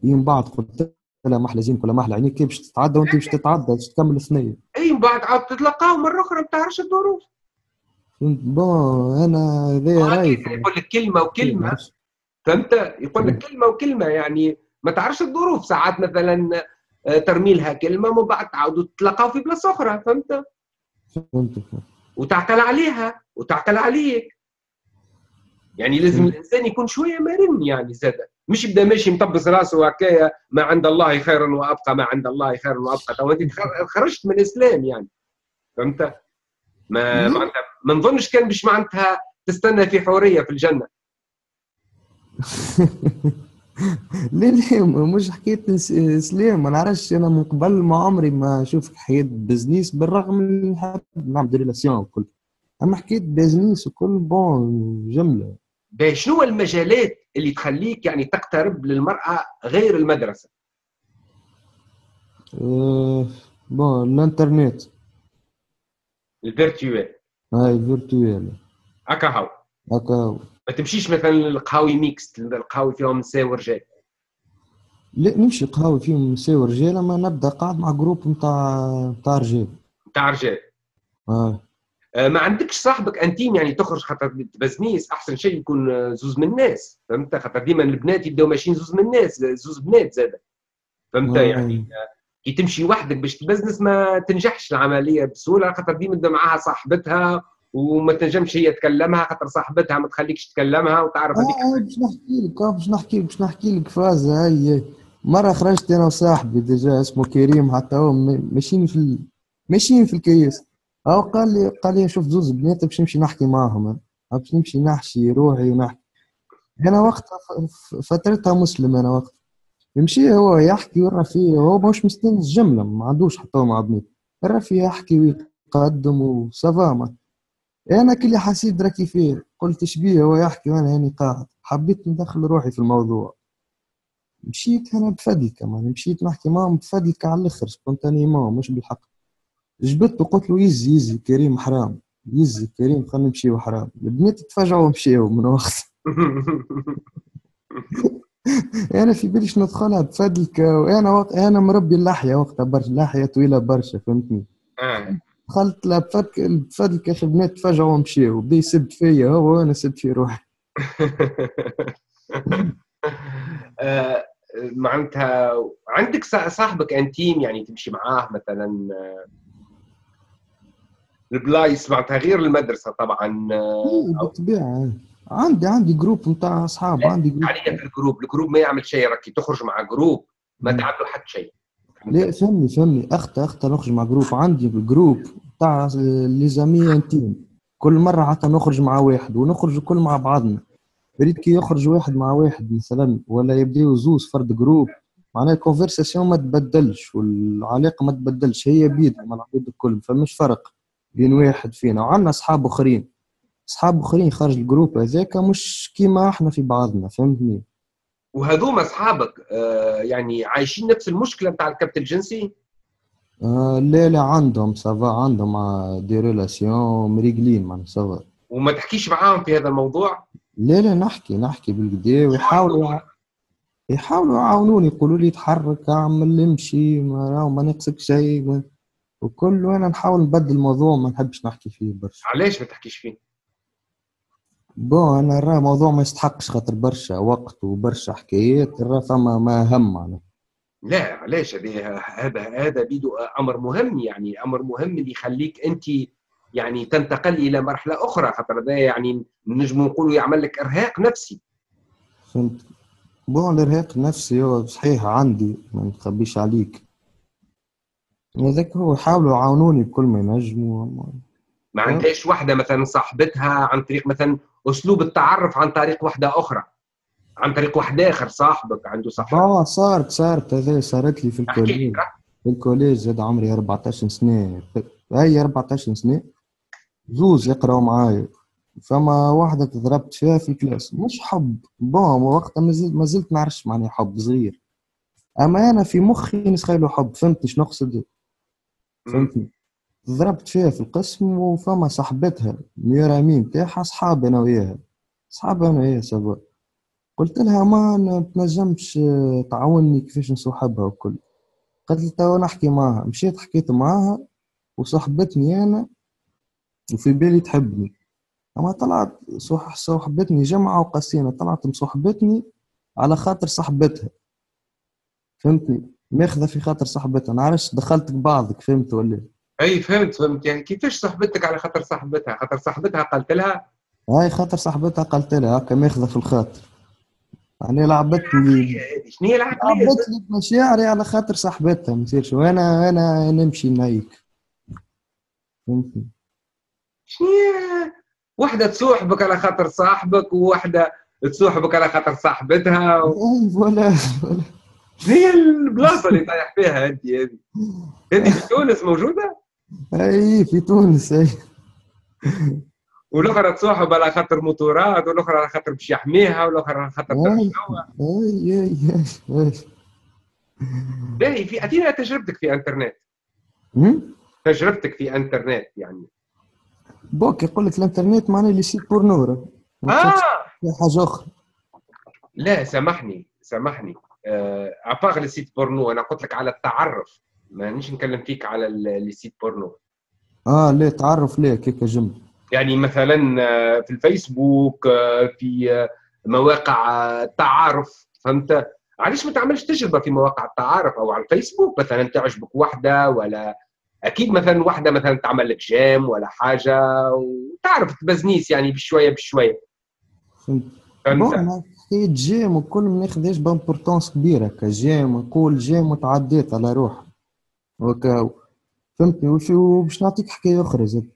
من بعد قلت لها محلى زينك ولا محلى عينيك باش تتعدى وانت باش تتعدى باش تكمل ثنيه. اي من بعد عاد تتلقاو مره اخرى ما تعرفش الظروف. بون انا هذايا رايي يقول لك كلمه وكلمه فهمت يقول لك كلمه وكلمه يعني ما تعرفش الظروف ساعات مثلا ترميلها كلمه ومن بعد تعاودوا تتلاقاو في بلاصه اخرى فهمت؟ فهمتك وتعقل عليها وتعقل عليك يعني لازم الانسان يكون شويه مرن يعني زاد مش يبدا ماشي مطبس راسه هكايا ما عند الله خير وابقى ما عند الله خير وابقى تو انت خرجت من الاسلام يعني فهمت؟ ما معناتها ما نظنش كان باش معناتها تستنى في حوريه في الجنه. لا لا مش حكايه اسلام ما نعرفش انا من قبل ما عمري ما شوف حكايه بزنيس بالرغم من نحب نعمل ريلاسيون وكل اما حكايه بزنيس وكل بون جمله. شنو هو المجالات اللي تخليك يعني تقترب للمراه غير المدرسه؟ أه بون الانترنت الفيرتوال هاي الفيرتوال هكا هاو هكا هاو ما تمشيش مثلا القهاوي ميكس القهاوي فيهم نساء ورجال؟ لا نمشي قهاوي فيهم نساء ورجال اما نبدا قاعد مع جروب نتاع نتاع رجال نتاع رجال اه. ما عندكش صاحبك انتيم يعني تخرج خاطر بزنيس احسن شيء يكون زوز من الناس فهمت خاطر ديما البنات يبداو ماشيين زوز من الناس زوز بنات زاده فهمت يعني كي تمشي وحدك باش تبزنس ما تنجحش العمليه بسهوله خاطر ديما معاها صاحبتها وما تنجمش هي تكلمها خاطر صاحبتها ما تخليكش تكلمها وتعرف هذيك. اه باش نحكي لك اه باش نحكي لك باش نحكي لك فاز هي مره خرجت انا وصاحبي ديجا اسمه كريم حتى هو ماشيين في ماشيين في الكيس هو قال لي قال لي شوف زوز بنات باش نمشي نحكي معاهم باش نمشي نحشي روحي ونحكي انا وقتها فترتها مسلم انا وقتها يمشي هو يحكي ورا فيه هو مش مستني الجمله ما عندوش حتى مع بنات ورا فيه يحكي ويتقدم وسافا انا كل اللي حسيت راكي فيه قلت شبيه هو يحكي وانا هاني قاعد حبيت ندخل روحي في الموضوع مشيت انا بفدي كمان مشيت نحكي معهم بفدي على الاخر سبونتانيمون مش بالحق جبت وقلت له يزي يزي كريم حرام يزي كريم خلينا نمشيو حرام البنات تفاجئوا مشيو من وقت انا في باليش ندخلها بفدلك وانا وقت انا مربي اللحيه وقتها برشا لحيه طويله برشا فهمتني اه دخلت لها بفدلك اخي بنات تفاجئوا ومشيو بدا يسب فيا هو وانا سب في روحي آه معناتها عندك صاحبك انتيم يعني تمشي معاه مثلا البلايص معناتها غير المدرسه طبعا آه بالطبيعه عندي عندي جروب نتاع اصحاب عندي جروب عليا في الجروب الجروب ما يعمل شيء راكي تخرج مع جروب ما تعمل حد شيء لا فهمني فهمني اخت اخت نخرج مع جروب عندي بالجروب نتاع لي زامي انتيم كل مره حتى نخرج مع واحد ونخرج الكل مع بعضنا بريد كي يخرج واحد مع واحد مثلا ولا يبداو زوز فرد جروب معناها الكونفرساسيون ما تبدلش والعلاقه ما تبدلش هي بيد مع العباد الكل فمش فرق بين واحد فينا وعندنا اصحاب اخرين اصحاب اخرين خارج الجروب هذاك مش كيما احنا في بعضنا فهمتني. وهذوما اصحابك آه يعني عايشين نفس المشكله نتاع الكابتن الجنسي؟ آه لا لا عندهم سافا عندهم دي ريلاسيون مريقلين معناها سافا. وما تحكيش معاهم في هذا الموضوع؟ لا لا نحكي نحكي بالقدا ويحاولوا يحاولوا يعاونوني يقولوا لي تحرك اعمل امشي ما نقصك شيء وكل وانا نحاول نبدل الموضوع ما نحبش نحكي فيه برشا. علاش ما تحكيش فيه؟ بون انا راه موضوع ما يستحقش خاطر برشا وقت وبرشا حكايات راه فما ما هم معناها. لا علاش هذا هذا بيدو امر مهم، يعني امر مهم اللي يخليك انت يعني تنتقل الى مرحله اخرى، خاطر هذا يعني نجمو نقولوا يعمل لك ارهاق نفسي. فهمت؟ بون الارهاق النفسي هو صحيح عندي ما نخبيش عليك، هذاك هو حاولوا يعاونوني بكل ما ينجموا. ما عندهاش واحده مثلا صاحبتها عن طريق مثلا اسلوب التعرف عن طريق واحده اخرى، عن طريق واحد اخر صاحبك عنده صاحب؟ اه صارت صارت هذا صارت لي في الكوليج. في الكوليج زاد عمري أربعطاش سنه، هي أربعطاش سنه، زوز يقراوا معايا، فما واحده تضربت فيها في الكلاس، مش حب بون وقتها ما زلت نعرفش معناها حب صغير، اما انا في مخي نسخيله حب، فهمت شنو نقصد؟ فهمتني؟ ضربت فيها في القسم وفما صاحبتها ميرامي نتاعها صحاب انا وياها، صحاب انا وياها سوا، قلت لها ما تنجمش تعاوني كيفاش نصاحبها وكل، قالت لي توا نحكي معاها، مشيت حكيت معاها وصاحبتني انا وفي بالي تحبني، اما طلعت صاحبتني جمعه وقسينا، طلعت مصاحبتني على خاطر صاحبتها، فهمتني؟ ماخذه في خاطر صاحبتها، نعرفش دخلتك بعضك، فهمت ولا؟ اي فهمت فهمت، يعني كيفاش صاحبتك على خاطر صاحبتها؟ خاطر صاحبتها قالت لها؟ هاي خاطر صاحبتها قالت لها، هكا ماخذه في الخاطر. يعني لعبتني شنو هي العقلية؟ لعبتني بمشاعري على خاطر صاحبتها، ما يصيرش وانا انا نمشي نهيك. فهمتني؟ شنو وحدة تصوحبك على خاطر صاحبك ووحدة تصوحبك على خاطر صاحبتها و... ولا ولا شنو هي البلاصة اللي طايح فيها انت هذه؟ هذه في تونس موجودة؟ اي في تونس اي. والاخرى تصاحب على خاطر موتورات، والاخرى على خاطر باش يحميها، والاخرى على خاطر اي اي اي باهي. في اعطينا تجربتك في انترنت. تجربتك في انترنت يعني بوك يقول لك الانترنت معناه اللي سيت بورنورة اه حاجه اخرى. لا سامحني سامحني أه عباغ لي سيت بورنو، انا قلت لك على التعرف، مانيش نكلم فيك على لي سيت بورنو. اه لا تعرف ليه كيكا جمله، يعني مثلا في الفيسبوك، في مواقع التعارف، فهمت؟ علاش ما تعملش تجربه في مواقع التعارف او على الفيسبوك؟ مثلا تعجبك وحده، ولا اكيد مثلا وحده مثلا تعمل لك جيم ولا حاجه وتعرف تبزنيس يعني بشويه بشويه. فهمت؟ فهمت؟ حكايه جيم وكل ما ناخذهاش بامبورتونس كبيره، كجيم نقول جيم وتعديت على روحي. هكا فهمتني؟ وباش نعطيك حكايه اخرى زاد.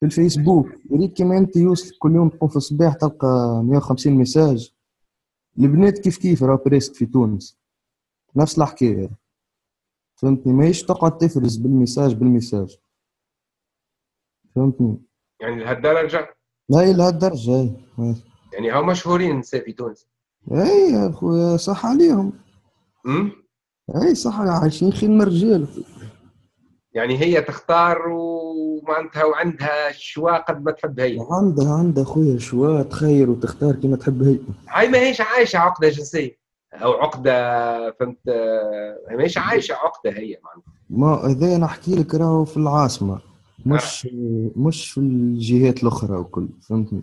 في الفيسبوك ريت كيما انت يوصل كل يوم تقوم في الصباح تلقى مية وخمسين ميساج، البنات كيف كيف راه بريسك في تونس نفس الحكايه، فهمتني؟ ماهيش تقعد تفرز بالميساج بالميساج، فهمتني؟ يعني لهالدرجه؟ لا لهالدرجه اي، يعني هاو مشهورين النساء في تونس. اي خويا صح عليهم. امم اي صح، عايشين خير من الرجال. يعني هي تختار ومعناتها وعندها شوا قد ما تحب هي. عندها عندها خويا شوا، تخير وتختار كيما تحب هي. هاي ماهيش عايشه عقده جنسيه او عقده، فهمت؟ ماهيش عايشه عقده هي معناتها. ما هذا نحكي لك راهو في العاصمه، مش أه. مش في الجهات الاخرى وكل، فهمتني؟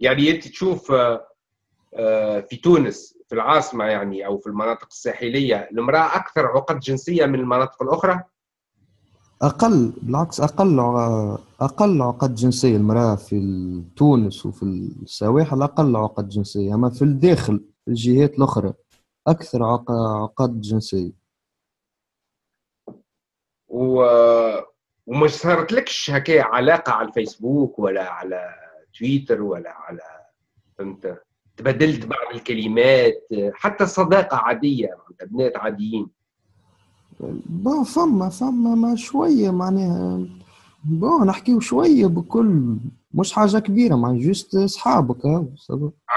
يعني انت تشوف في تونس في العاصمه يعني او في المناطق الساحليه المراه اكثر عقد جنسيه من المناطق الاخرى؟ اقل، بالعكس اقل اقل عقد جنسيه المراه في تونس وفي السواحل، اقل عقد جنسيه، اما في الداخل في الجهات الاخرى اكثر عقد جنسيه. و وما صارتلكش هكا علاقه على الفيسبوك ولا على تويتر ولا على، فهمت؟ تبدلت بعض الكلمات، حتى صداقه عاديه مع بنات عاديين. بون فما فما ما شويه معناها، بون نحكيو شويه بكل، مش حاجه كبيره مع جوست اصحابك.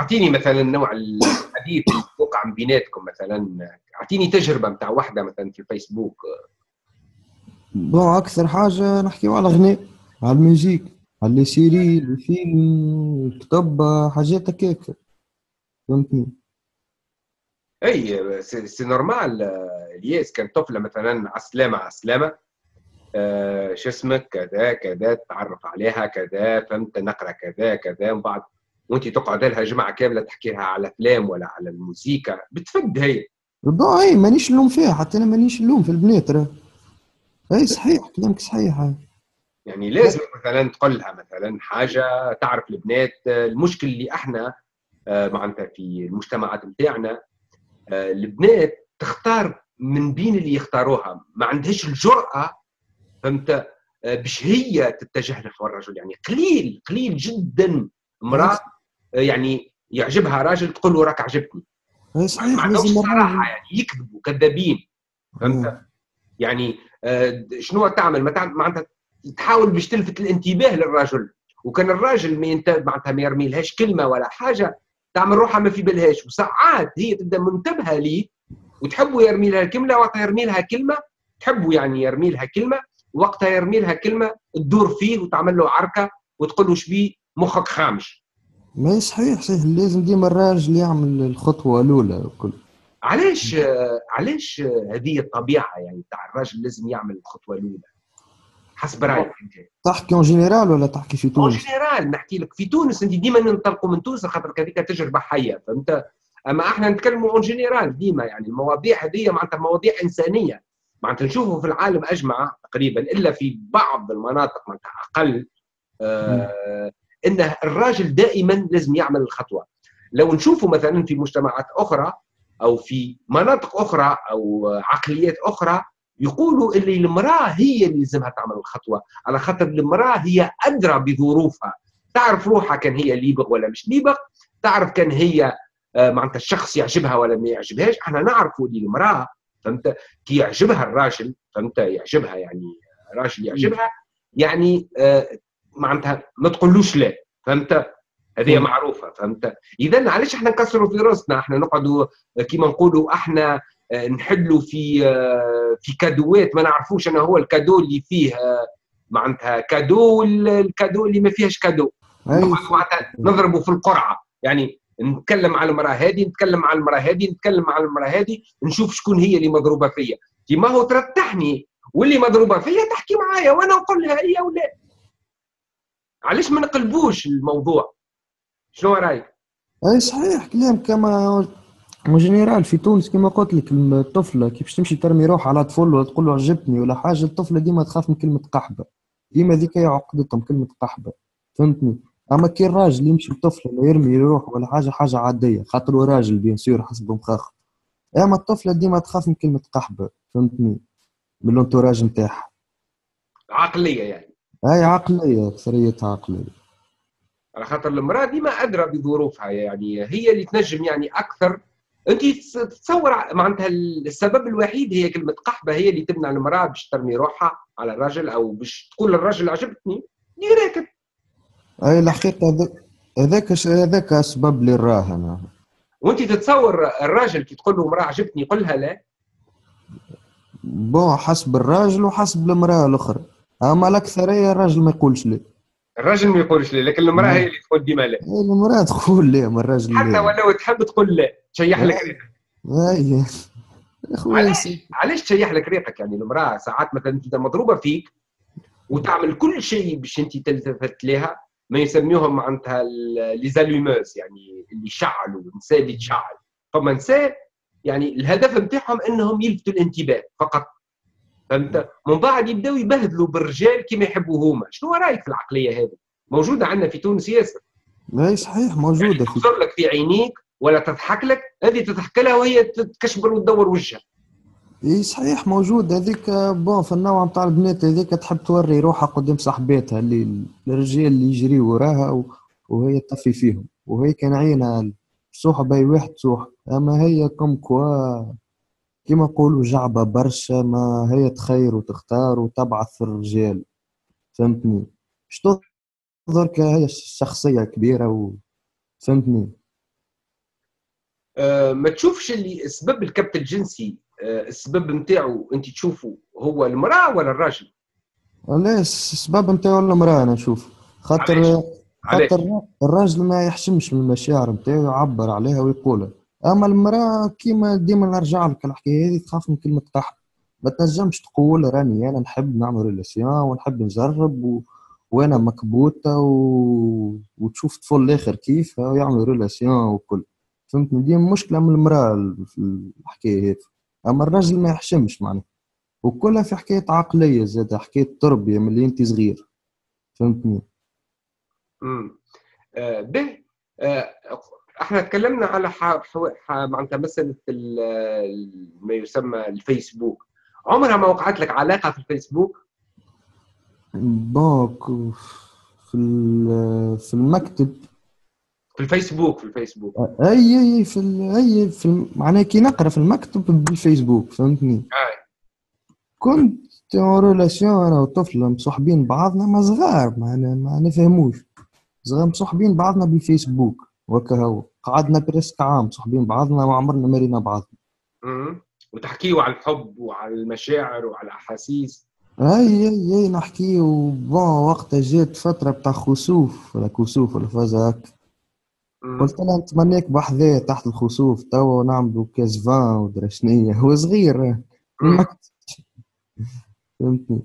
اعطيني مثلا نوع الحديث اللي وقع بيناتكم، مثلا اعطيني تجربه نتاع واحده مثلا في الفيسبوك. بون اكثر حاجه نحكيو على الغناء، على الميوزيك، على لي سيري، الفيلم، الكتب، حاجات هكاك. فهمتني؟ اي سي نورمال. الياس كان طفله مثلا على السلامه على السلامه آه شو اسمك كذا كذا، تتعرف عليها كذا، فهمت، نقرا كذا كذا، وبعد وانت تقعد لها جمعه كامله تحكي لها على افلام ولا على الموسيقى، بتفد هي. بالضبط، هي مانيش نلوم فيها، حتى انا مانيش نلوم في البنات راه. اي صحيح كلامك صحيح. يعني لازم مثلا تقول لها مثلا حاجه تعرف البنات. المشكل اللي احنا معناتها في المجتمعات نتاعنا البنات تختار من بين اللي يختاروها، ما عندهاش الجرأه، فهمت، باش هي تتجه نحو الرجل. يعني قليل قليل جدا امراه يعني يعجبها راجل تقول له راك عجبتني. صحيح، ما عندهمش صراحه، يعني يكذبوا كذابين، فهمت. يعني شنو تعمل؟ معناتها تحاول باش تلفت الانتباه للراجل، وكان الراجل ما انت معناتها ما يرميلهاش كلمه ولا حاجه تعمل روحها ما في بالهاش، وساعات هي تبدا منتبهه ليه وتحبوا يرمي لها كلمه، وقتها يرمي لها كلمه، تحبوا يعني يرمي لها كلمه، وقتها يرمي لها كلمه تدور فيه وتعمل له عركه وتقول له شبيه مخك خامش. ما صحيح صحيح، لازم ديما الراجل يعمل الخطوه الاولى الكل. علاش علاش هذه الطبيعه يعني تاع الراجل لازم يعمل الخطوه الاولى؟ حسب رايك انت تحكي اون جينيرال ولا تحكي في تونس؟ اون جينيرال نحكي لك في تونس، انت ديما ننطلقوا من تونس خاطر هذيك تجربه حيه، فهمت. اما احنا نتكلموا اون جينيرال ديما، يعني المواضيع هذه معناتها مواضيع انسانيه، معناتها نشوفوا في العالم اجمع تقريبا الا في بعض المناطق معناتها اقل آه ان الراجل دائما لازم يعمل الخطوه. لو نشوفوا مثلا في مجتمعات اخرى او في مناطق اخرى او عقليات اخرى يقولوا اللي المراه هي اللي لازمها تعمل الخطوه، على خاطر المراه هي ادرى بظروفها، تعرف روحها كان هي ليبغ ولا مش ليبغ، تعرف كان هي معناتها الشخص يعجبها ولا ما يعجبهاش. احنا نعرفوا اللي المراه فهمت كي يعجبها الراجل، فهمت، يعجبها يعني راجل يعجبها يعني معناتها ما تقولوش لا، فهمت، هذه معروفه، فهمت. اذا علاش احنا نكسروا في راسنا؟ احنا نقعدوا كيما نقولوا احنا نحلوا في في كادوات ما نعرفوش انا هو الكادو اللي فيه معناتها كادو والكادو اللي ما فيهاش كادو. معناتها نضربوا في القرعه، يعني نتكلم على المراه هذه، نتكلم على المراه هذه، نتكلم على المراه هذه، نشوف شكون هي اللي مضروبه فيا، كيما هو ترتحني واللي مضروبه فيا تحكي معايا وانا نقول لها اي ولا. علاش ما نقلبوش الموضوع؟ شنو رايك؟ اي صحيح كلام كما اون جينيرال في تونس كما قلت لك. الطفله كي باش تمشي ترمي روحها على طفل ولا تقول له عجبتني ولا حاجه، الطفله ديما تخاف من كلمه قحبه، ديما ذيك هي عقدتهم كلمه قحبه، فهمتني. اما كي الراجل يمشي الطفله ولا يرمي روحه ولا حاجه، حاجه عاديه خاطر هو راجل بيان سور حسب مخاخ. اما الطفله ديما تخاف من كلمه قحبه، فهمتني، من الانتوراج نتاعها. عقليه يعني. هاي عقليه، اكثريتها عقليه، على خاطر المراه ديما ادرى بظروفها، يعني هي اللي تنجم يعني اكثر. انت تتصور معناتها السبب الوحيد هي كلمه قحبه هي اللي تمنع المراه باش ترمي روحها على الرجل او باش تقول للرجل عجبتني يراكب. اي الحقيقه هذاك هذاك السبب اللي راه انا. وانت تتصور الراجل كي تقول له امراه عجبتني يقول لها لا؟ بون حسب الراجل وحسب المراه الاخرى، اما الاكثريه الراجل ما يقولش لا. الراجل ما يقولش لا، لكن المراه هي اللي تقول ديما لا. المراه تقول لا من الراجل، حتى ولو تحب تقول لا تشيح لك ريقك. اي علاش علاش تشيح لك ريقك؟ يعني المراه ساعات مثلا انت مضروبه فيك وتعمل كل شيء باش انت تلتفت لها، ما يسميوهم معناتها لي زالوموز، يعني اللي يشعلوا، النساء اللي تشعل. فما نساء يعني الهدف نتاعهم انهم يلفتوا الانتباه فقط، فهمت، من بعد يبداو يبهدلوا بالرجال كما يحبوا هما. شنو رايك في العقليه هذه؟ موجوده عندنا في تونس ياسر. اي صحيح موجوده، يعني تنظر لك في عينيك ولا تضحك لك، هذه تضحك لها وهي تكشبر وتدور وجهها. اي صحيح موجود هذيك، بون في النوع نتاع البنات هذيك تحب توري روحها قدام صاحباتها اللي الرجال اللي يجريوا وراها وهي تطفي فيهم، وهي كان عينها صحب اي واحد صحب. اما هي كم كوا كيما نقولوا جعبه برشا، ما هي تخير وتختار وتبعث في الرجال، فهمتني، باش تظهر كهي شخصيه كبيره و... فهمتني. أه ما تشوفش اللي سبب الكبت الجنسي أه السبب نتاعو انت تشوفه هو المراه ولا الراجل؟ لا السبب نتاعو المراه انا نشوف، خاطر عليش. خاطر عليش. الراجل ما يحشمش من المشاعر نتاعو، يعبر عليها ويقولها. اما المراه كيما ديما نرجع لك الحكايه هذه، تخاف من كلمه قحبه، ما تنجمش تقول راني انا نحب نعمل ريليسيون ونحب نجرب و... وانا مكبوته و... وتشوف طفل اخر كيف يعمل ريليسيون وكل فهمتني. دي مشكله من المراه في الحكايه هذه، اما الرجل ما يحشمش معناها، وكلها في حكايه عقليه زاد حكايه تربيه من اللي انت صغير فهمتني. امم آه به آه احنا تكلمنا على معناتها مساله ما يسمى الفيسبوك. عمرها ما وقعت لك علاقه في الفيسبوك؟ باك في في المكتب في الفيسبوك في الفيسبوك اي اي في اي في معناها كي نقرا في المكتب بالفيسبوك فهمتني. آه. كنت ريلاسيون انا وطفله مصاحبين بعضنا ما صغار ما, ما نفهموش صغار مصاحبين بعضنا بالفيسبوك وكهو قعدنا برسك عام صاحبين بعضنا ما عمرنا مرينا بعضنا. امم وتحكيوا على الحب وعلى المشاعر وعلى الاحاسيس. اي اي اي نحكيوا بون وقتها جات فتره بتاع خسوف ولا كسوف ولا فازاك قلت لها نتمناك بحذايا تحت الخسوف توا ونعملوا كازفان ودرا شنيا هو صغير فهمتني.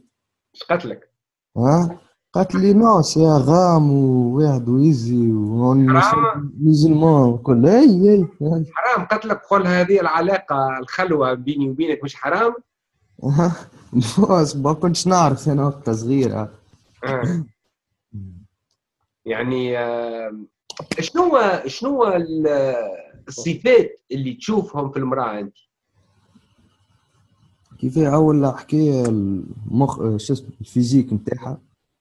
اش قالت لك؟ ها؟ قالت لي ناس يا غام وواحد ويزي ومسلمون وكل اي اي حرام. قالت لك قول هذه العلاقه الخلوه بيني وبينك مش حرام؟ ما كنتش نعرف انا وقتها صغيره. آه. يعني شنو شنو الصفات اللي تشوفهم في المراه انت؟ كيف اول حكايه المخ شو اسمه الفيزيك نتاعها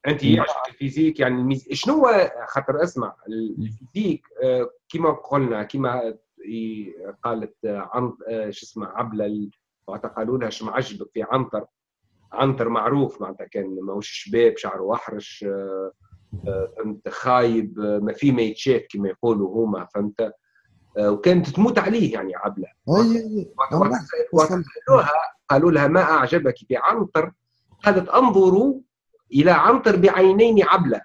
انت يعجبك الفيزيك يعني الميز... شنو خاطر اسمع الفيزيك كيما قلنا كيما قالت عن شو اسمه عبله قالوا لها شنو عجبك في عنتر. عنتر معروف معناتها كان ماهوش شباب شعره احرش فهمت خايب ما في ما يتشاف كيما يقولوا هما فهمت وكانت تموت عليه يعني عبله. وسالوها قالوا لها ما اعجبك في عنتر؟ قالت انظروا الى عنتر بعينين عبله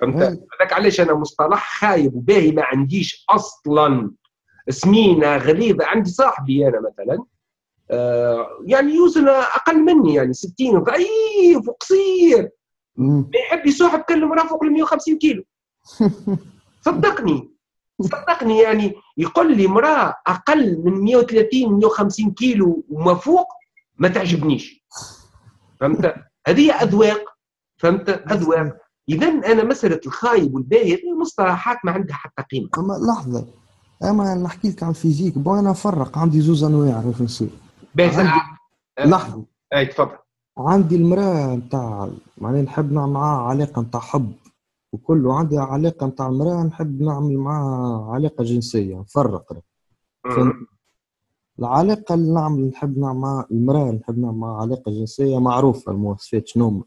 فهمت. هذاك علاش انا مصطلح خايب وباهي ما عنديش اصلا سمينه غليظه. عندي صاحبي انا مثلا آه يعني يوزنه اقل مني يعني ستين وضعيف وقصير ما يحب يصاحب كل مرة فوق ال مية وخمسين كيلو. صدقني صدقني يعني يقول لي مرأة اقل من مية وثلاثين مية وخمسين كيلو وما فوق ما تعجبنيش فهمت. هذه اذواق فهمت اذواق. اذا انا مساله الخايب والباهي مصطلحات ما عندها حتى قيمه. اما لحظه اما نحكي لك على الفيزيك بو انا افرق عندي زوز انواع في نصير لحظه. اي تفضل. عندي المراه نتاع معناها نحب نعمل معاها علاقه نتاع حب وكل وعندي علاقه نتاع المراه نحب نعمل معاها علاقه جنسيه نفرق. العلاقه اللي نعمل نحب نعمل مع المراه نحب نعمل مع علاقه جنسيه معروفه المواصفات شنو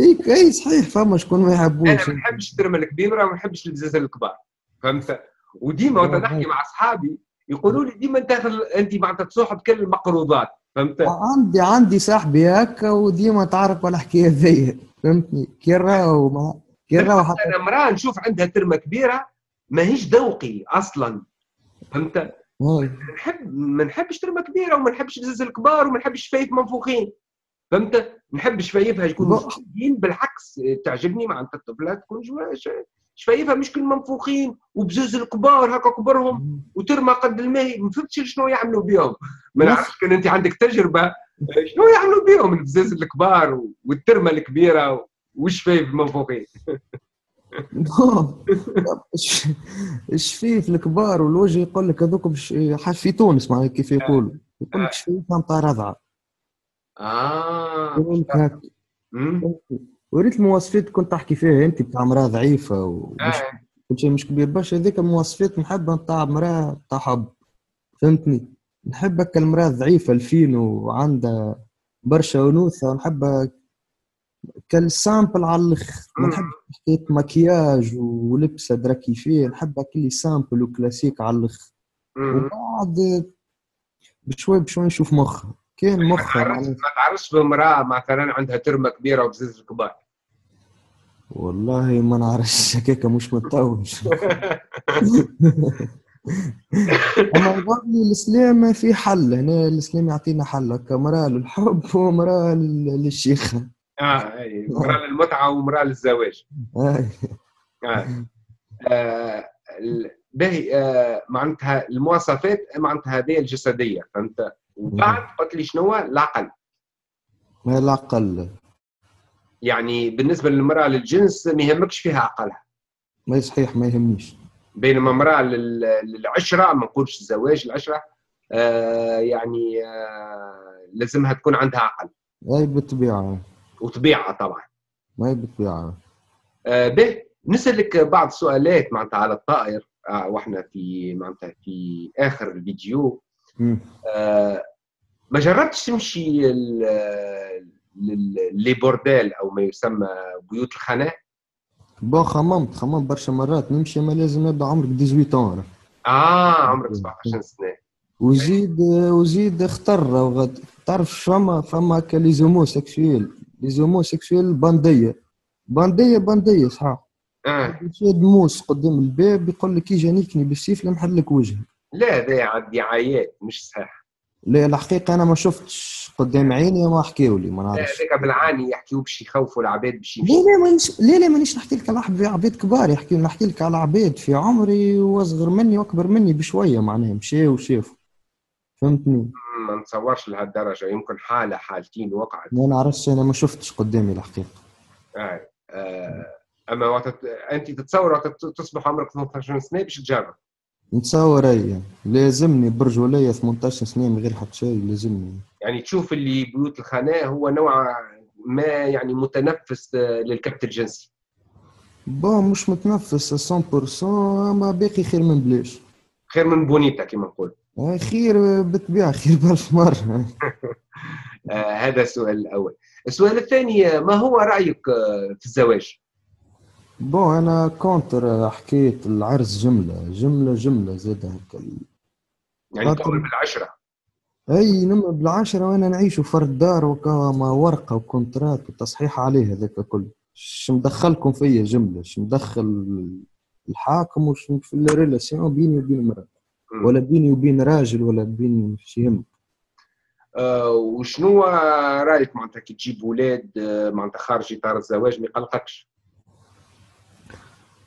اي اي صحيح فما شكون ما يحبوش. انا ما نحبش الترمه الكبيره وما نحبش البزازل الكبار فهمت. وديما وانا نحكي مع اصحابي يقولوا لي ديما انت انت معناتها تصاحب كل المقروضات فهمت. عندي عندي صاحبي هكا وديما تعرف على الحكايه هذيا فهمتني. كي نراو كي نراو حتى انا مراه نشوف عندها ترمه كبيره ماهيش ذوقي اصلا فهمت. نحب ما نحبش ترمه كبيره وما نحبش الزازل كبار وما نحبش شفايف منفوخين فهمت. نحب شفايفها يكونوا مفوخين بالعكس تعجبني معناتها الطفلات تكون شفايفها مش كل منفوخين وبزوز الكبار هكا كبرهم وترمى قد الماء. ما فهمتش شنو يعملوا بيهم. ما نعرفش كان انت عندك تجربه شنو يعملوا بيهم البزوز الكبار والترمه الكبيره والشفايف المنفوخين. الشفايف الكبار والوجه يقول لك هذوك في تونس معناها كيف يقولوا يقول لك شفايفها نتاع رضعه. اه وريت المواصفات كنت تحكي فيها انت بتاع مراه ضعيفه ومش آه. مش كبير باش هذيك المواصفات نحبها نتاع مراه نتاع حب فهمتني. نحب هكا المراه الضعيفه الفينو وعندها برشا انوثه ونحبها كالسامبل على الاخر. ما نحبش حكايه مكياج ولبسه دراكي فيه، نحب كل سامبل وكلاسيك على الاخر. وبعد بشوي بشوي نشوف مخها كاين مخها. ما تعرفش بامراه مثلا عندها ترمه كبيره وبزاز كبار؟ والله ما نعرفش هكاك، مش متطوش. اما يظهرلي الاسلام في حل هنا، الاسلام يعطينا حل هكا، مراه للحب ومراه للشيخه. اه اي، مراه للمتعه ومراه للزواج. اه اه باهي. آه معناتها المواصفات معناتها هذه الجسديه، فهمت؟ وبعد قلت لي شنو العقل؟ العقل يعني بالنسبه للمراه للجنس ما يهمكش فيها عقلها. ما صحيح، ما يهمنيش. بينما امراه للعشره، ما نقولش الزواج، العشره آه يعني آه لازمها تكون عندها عقل. اي بالطبيعه. وطبيعه طبعا. اي بالطبيعه. آه باهي نسالك بعض سؤالات معناتها على الطائر آه واحنا في معناتها في اخر الفيديو. آه ما جربتش تمشي لي بوردال او ما يسمى بيوت الخناء؟ بون خممت خممت برشا مرات نمشي، ما لازم نبدا عمرك ثمانية عشر. اه عمرك سبعة عشر سنه. وزيد وزيد اختر، تعرف فما فما لي زومو سيكسيول، لي زومو سيكسيول بنديه بنديه بنديه صح. اه يشد موس قدام الباب يقول لك يجانيكني بالسيف لمحل لك وجهي. لا ذا دعايات مش صحيح. لا الحقيقه انا ما شفتش قدام عيني، ما حكاولي، ما نعرفش. هذاك بالعاني يحكيو باش يخوفوا العباد باش. لا لا مانيش، لا لا مانيش نحكي لك على عباد كبار يحكيو، نحكي لك على عباد في عمري واصغر مني واكبر مني بشويه، معناها مشاو وشافوا، فهمتني؟ ما نتصورش لهالدرجه، يمكن حاله حالتين وقعت. ما نعرفش، انا ما شفتش قدامي الحقيقه. آه. آه. اما وقت انت تتصور وقت تصبح عمرك ثمانية عشر سنه باش تجرب؟ نتصور اي، لازمني برجوليه ثمانية عشر سنه من غير حتى شيء لازمني. يعني تشوف اللي بيوت الخناء هو نوع ما يعني متنفس للكبت الجنسي. بون مش متنفس مية بالمية، اما باقي خير من بلاش. خير من بونيتا كما نقول. خير بالطبيعه، خير بألف مره. آه هذا السؤال الاول. السؤال الثاني، ما هو رايك في الزواج؟ بون انا كونتر حكيت العرس جمله جمله جمله زاد هكا يعني نكمل بالعشره. اي نمر بالعشره وانا نعيشوا فرد دار وكما ورقه وكونترات وتصحيح عليه هذاك الكل. ش مدخلكم فيا جمله؟ ش مدخل الحاكم وش في الريلاسيون بيني وبين المراه ولا بيني وبين راجل ولا بين شي يهم؟ أه وشنو رايك معناتها كي تجيب ولاد معناتها خارج اطار الزواج ما يقلقكش؟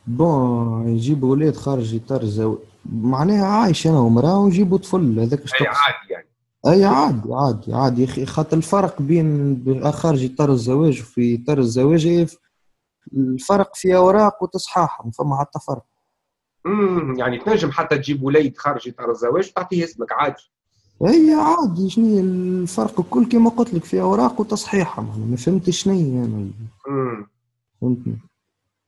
بون يجيبوا ولاد خارج اطار الزواج معناها عايش انا ومراه ونجيبوا طفل، هذاك اش تقصد؟ اي عادي يعني. اي عادي عادي عادي يا اخي، خاطر الفرق بين خارج اطار الزواج وفي اطار الزواج الفرق في اوراق وتصحاح، ما فما حتى فرق. امم يعني تنجم حتى تجيب وليد خارج اطار الزواج وتعطيه اسمك عادي. اي عادي، شنو الفرق الكل كما قلت لك في اوراق وتصحيح، ما فهمتش شنو يعني. امم فهمتني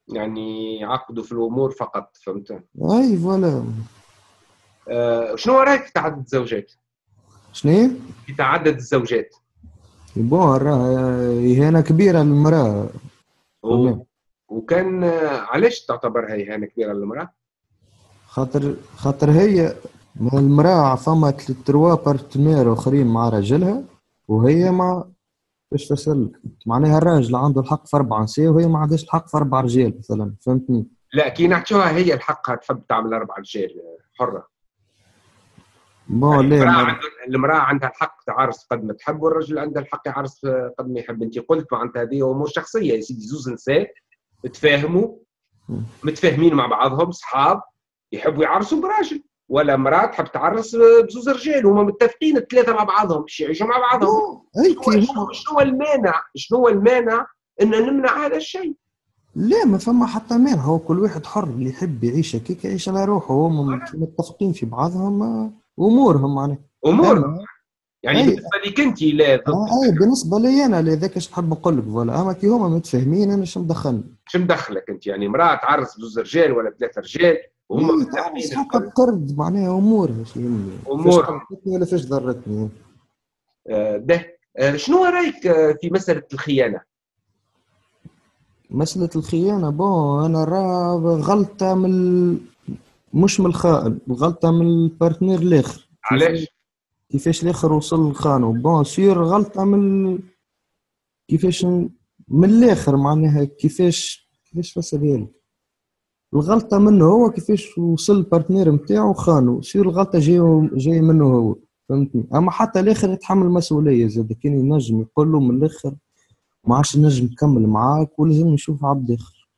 يعني يعقدوا في الامور فقط، فهمت؟ اي فوالا. آه شنو رايك في تعدد الزوجات؟ شنو؟ في تعدد الزوجات. بون اهانه كبيره للمراه. و... وكان علاش تعتبرها اهانه كبيره للمراه؟ خاطر خاطر هي المراه فما تلاتة بارتنير اخرين مع راجلها وهي مع باش تسلك، معناها الراجل عنده الحق في أربعة نساء وهي ما عندهاش الحق في أربعة رجال مثلا، فهمتني؟ لا كي نحكيوها هي الحق تحب تعمل أربعة رجال حرة. يعني المرأة, المرأة عندها الحق تعرس قد ما تحب والرجل عنده الحق يعرس قد ما يحب. أنت قلت معناتها هذه أمور شخصية يا سيدي، زوز نساء تفاهموا متفاهمين مع بعضهم صحاب يحبوا يعرسوا براجل، ولا مرأة تحب تعرس بزوز رجال وهم متفقين الثلاثة مع بعضهم باش يعيشوا مع بعضهم. شنو المانع؟ شنو المانع أن نمنع هذا الشيء؟ لا ما فما حتى مانع، هو كل واحد حر اللي يحب يعيش هكاك يعيش على روحه، هم متفقين في بعضهم أمورهم معناها. أمورهم يعني أي. بالنسبة لك أنت لا آه أي بالنسبة لي أنا لذاك اش نحب نقول لك فوالا، أما كي هما متفاهمين أنا اش مدخلني؟ اش مدخلك أنت يعني مرأة تعرس بزوز رجال ولا بثلاثة رجال؟ هما حتى القرد معناها امورها شي يهمني، امورها فاش قلتني ولا فاش ضرتني. آه ده آه شنو رايك في مساله الخيانه؟ مسألة الخيانة بو أنا راه غلطة من مش من الخائن، غلطة من البارتنير الآخر. علاش؟ كيفاش الآخر وصل لخانو بون سير غلطة من كيفاش من الآخر معناها كيفاش كيفاش فسرها لك الغلطة منه هو كيفاش وصل البارتنير نتاعو خانو سير الغلطة جاية جاية منه هو فهمتني. أما حتى الآخر يتحمل مسؤولية زاد كان ينجم يقول له من الآخر ما عادش نجم نكمل معاك ولازم نشوف عبد آخر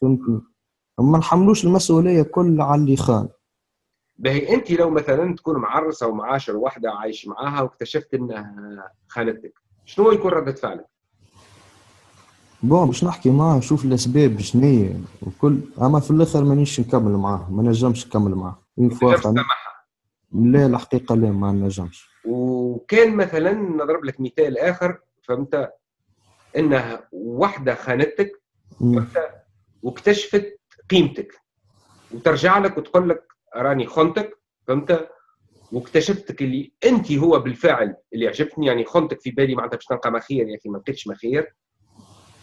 فهمتني. ما نحملوش المسؤولية كل على اللي خان. باهي أنت لو مثلا تكون معرس أو معاشر واحدة عايش معاها واكتشفت أنها خانتك شنو يكون ردة فعلك؟ بون باش نحكي معاها نشوف الأسباب شنيا وكل، أما في الآخر مانيش نكمل معاها ما نجمش نكمل معاها. تنجمش تسامحها؟ لا الحقيقة لا ما نجمش. وكان مثلا نضرب لك مثال آخر فهمت أنها واحدة خانتك واكتشفت قيمتك وترجع لك وتقول لك راني خنتك فهمت واكتشفتك اللي انت هو بالفعل اللي عجبتني يعني خنتك في بالي معناتها باش تلقى مخير يا اخي ما لقيتش مخير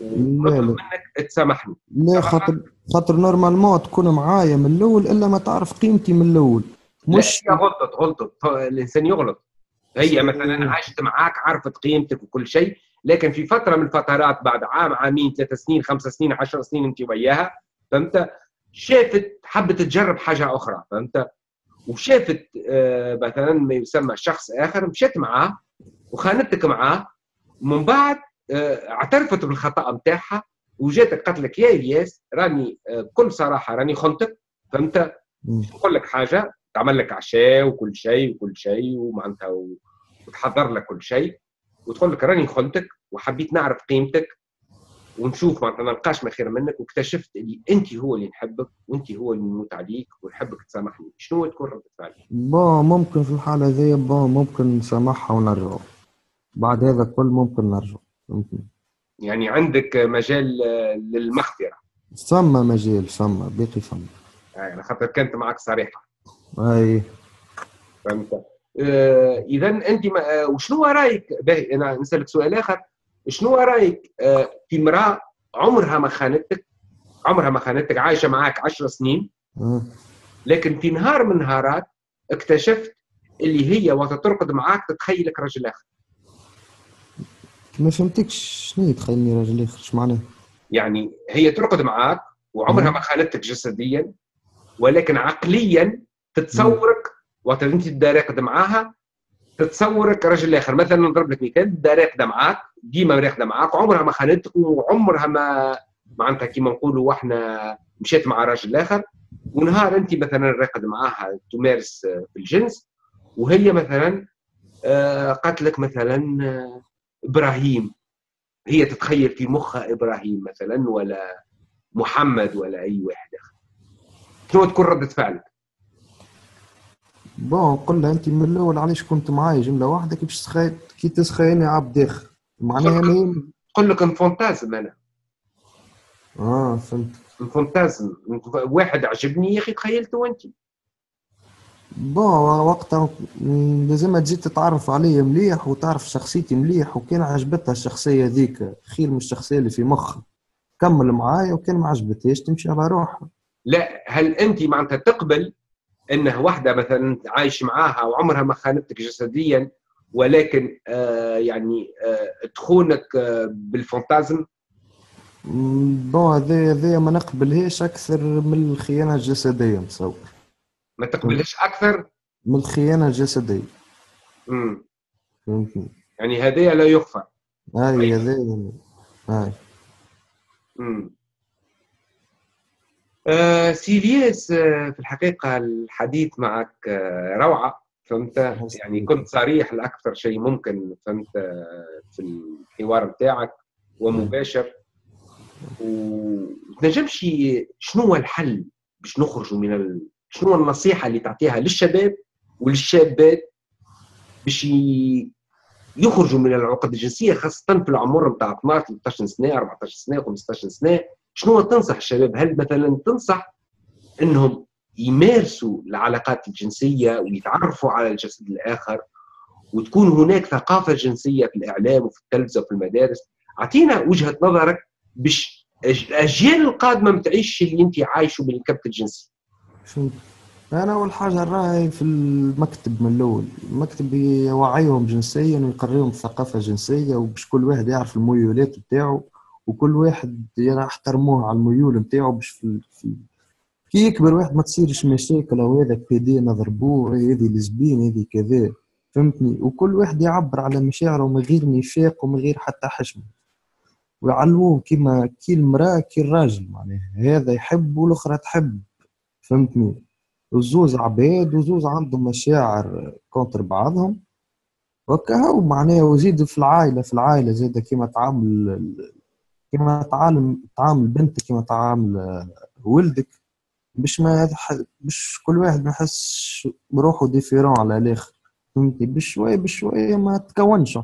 ونطلب منك تسامحني. لا خاطر خاطر نورمالمون تكون معايا من الاول الا ما تعرف قيمتي من الاول. مش هي غلطت غلطت الانسان يغلط. هي مثلا عاشت معاك عرفت قيمتك وكل شيء لكن في فتره من الفترات بعد عام عامين ثلاث سنين خمس سنين عشر سنين انت وياها فهمت شافت حبت تجرب حاجه اخرى فهمت وشافت آه مثلا ما يسمى شخص اخر مشيت معاه وخانتك معاه من بعد آه اعترفت بالخطا نتاعها وجاتك قالت لك يا الياس راني آه بكل صراحه راني خنتك فهمت نقول لك حاجه تعمل لك عشاء وكل شيء وكل شيء ومعناتها وتحضر لك كل شيء وتقول لك راني خنتك وحبيت نعرف قيمتك ونشوف معناتها ما نلقاش ما خير منك واكتشفت اللي انت هو اللي نحبك وانت هو اللي نموت عليك ونحبك تسامحني شنو تكون ردة فعلك؟ بون ممكن في الحالة هذيا بون ممكن نسامحها ونرجعوا بعد هذا الكل ممكن نرجعوا فهمتني. يعني عندك مجال للمخدرة؟ ثما مجال ثما باقي ثما. اي انا خاطر كنت معك صريحة. اي فهمت. آه اذا انت ما... وشنو رايك باهي انا نسالك سؤال اخر شنو رايك في امراه عمرها ما خانتك عمرها ما خانتك عايشه معاك عشر سنين لكن في نهار من نهارات اكتشفت اللي هي وتترقد معاك تتخيلك رجل اخر؟ ما فهمتكش شنو تخيلني رجل اخر ايش معناه؟ يعني هي ترقد معاك وعمرها ما خانتك جسديا ولكن عقليا تتصورك وقت انت تراقد معاها تتصورك رجل اخر. مثلا نضرب لك مثال راقده معاك ديما راقده معاك عمرها ما خانتك وعمرها ما معناتها كيما نقولوا احنا مشيت مع راجل اخر ونهار انت مثلا راقد معاها تمارس في الجنس وهي مثلا قالت لك مثلا ابراهيم هي تتخيل في مخها ابراهيم مثلا ولا محمد ولا اي واحد اخر شنو تكون ردة فعلك؟ بون قل لها انت من الاول علاش كنت معايا جمله واحده كيفاش تخيل كي تسخيني عبد اخر معناها نقول لك نفونتازم انا. اه فهمت نفونتازم واحد عجبني يا اخي تخيلته انت. بون وقتها لازم تزيد تتعرف عليا مليح وتعرف شخصيتي مليح وكان عجبتها الشخصيه هذيك خير من الشخصيه اللي في مخها كمل معايا وكان ما عجبتهاش تمشي على روحها. لا هل انت معناتها تقبل انه واحده مثلا عايش معاها وعمرها ما خانتك جسديا ولكن آه يعني آه تخونك آه بالفانتازم؟ بون هذايا هذايا ما نقبلهاش اكثر من الخيانه الجسديه نصور. ما تقبلهاش اكثر؟ من الخيانه الجسديه. امم فهمتني. يعني هذايا لا يغفر. اي هذايا اي. امم آه سي الياس آه في الحقيقة الحديث معك آه روعة فهمت يعني كنت صريح لأكثر شيء ممكن فهمت آه في الحوار بتاعك ومباشر ومتنجمش شنو هو الحل باش نخرجوا من ال... شنو النصيحة اللي تعطيها للشباب وللشابات باش يخرجوا من العقد الجنسية خاصة في العمر بتاع اثناش ثلاثة عشر سنة أربعة عشر سنة خمسة عشر سنة؟ شنو تنصح الشباب؟ هل مثلا تنصح انهم يمارسوا العلاقات الجنسيه ويتعرفوا على الجسد الاخر وتكون هناك ثقافه جنسيه في الاعلام وفي التلفزه وفي المدارس؟ اعطينا وجهه نظرك باش الاجيال القادمه ما تعيش اللي انت عايشه بالكبت الجنسي. شوف انا اول حاجه راهي في المكتب من الاول، المكتب يوعيهم جنسيا ويقريهم الثقافه الجنسيه، وباش كل واحد يعرف الميولات نتاعو وكل واحد يحترموه على الميول نتاعو، باش في كي يكبر واحد ما تصيرش مشاكل او هذاك بيدي نضربوه هذه لزبين هذه كذا، فهمتني؟ وكل واحد يعبر على مشاعره من غير نفاق ومن غير حتى حشم، ويعلموه كيما كي المراه كي الراجل، معناها هذا يحب والاخرى تحب، فهمتني؟ وزوز عباد وزوز عندهم مشاعر كونتر بعضهم وكهو معناها. وزيد في العائله، في العائله زاد كيما تعامل كيما تعامل تعامل بنتك كيما تعامل ولدك، باش ما باش كل واحد ما يحسش بروحه ديفيرون على الاخر، فهمتني؟ بشويه بشويه ما تكونش،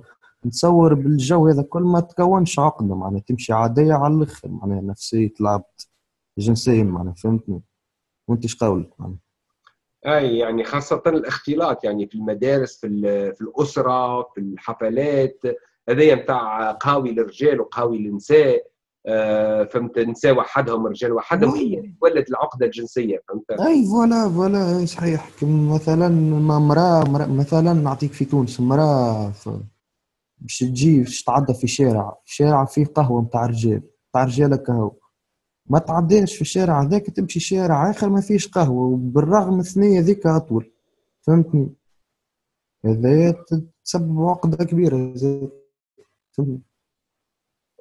نتصور بالجو هذا كل ما تكونش عقده، معناها تمشي عاديه على الاخر، معناها نفسيه لعبت جنسيا، معناها فهمتني؟ وانت اش قولك؟ اي يعني خاصه الاختلاط يعني في المدارس، في في الاسره، في الحفلات، هذايا نتاع قهاوي للرجال وقهاوي للنساء، آه فهمت؟ نساء وحدهم رجال وحدهم، هي ولت العقده الجنسيه، فهمت؟ اي فوالا فوالا صحيح. مثلا امراه مثلا نعطيك في تونس، امراه باش تجي باش تعدى في شارع، شارع فيه قهوه نتاع رجال، نتاع رجال كهو، ما تعديش في الشارع هذاك تمشي شارع اخر ما فيش قهوه، وبالرغم الثنيه ذيك اطول، فهمتني؟ هذا تسبب عقده كبيره، فهمتني؟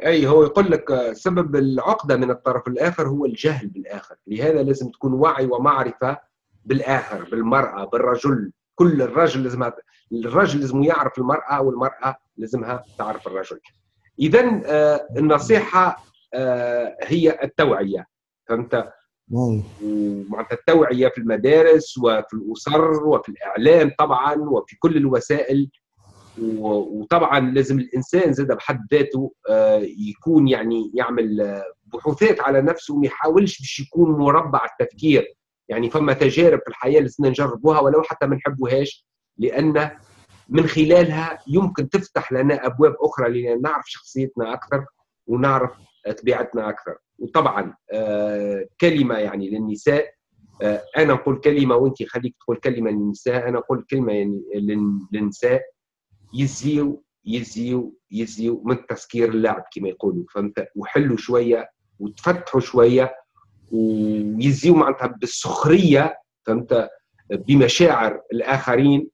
اي هو يقول لك سبب العقده من الطرف الاخر هو الجهل بالاخر، لهذا لازم تكون وعي ومعرفه بالاخر، بالمراه بالرجل، كل الرجل لازم الرجل لازم يعرف المراه والمراه لازمها تعرف الرجل. اذا النصيحه هي التوعيه، فهمت؟ ومعناتها التوعيه في المدارس وفي الاسر وفي الاعلام طبعا وفي كل الوسائل، وطبعا لازم الانسان زاد بحد ذاته يكون يعني يعمل بحوثات على نفسه وما يحاولش باش يكون مربع التفكير. يعني فما تجارب في الحياه لازم نجربوها ولو حتى ما نحبوهاش، لان من خلالها يمكن تفتح لنا ابواب اخرى لان نعرف شخصيتنا اكثر ونعرف طبيعتنا اكثر. وطبعا كلمه يعني للنساء، انا نقول كلمه وانت خليك تقول كلمه للنساء، انا نقول كلمه يعني للنساء، يزيو يزيو يزيو من تسكير اللعب كما يقولوا، فهمت؟ وحلوا شويه وتفتحوا شويه ويزيو معناتها بالسخريه، فهمت؟ بمشاعر الاخرين.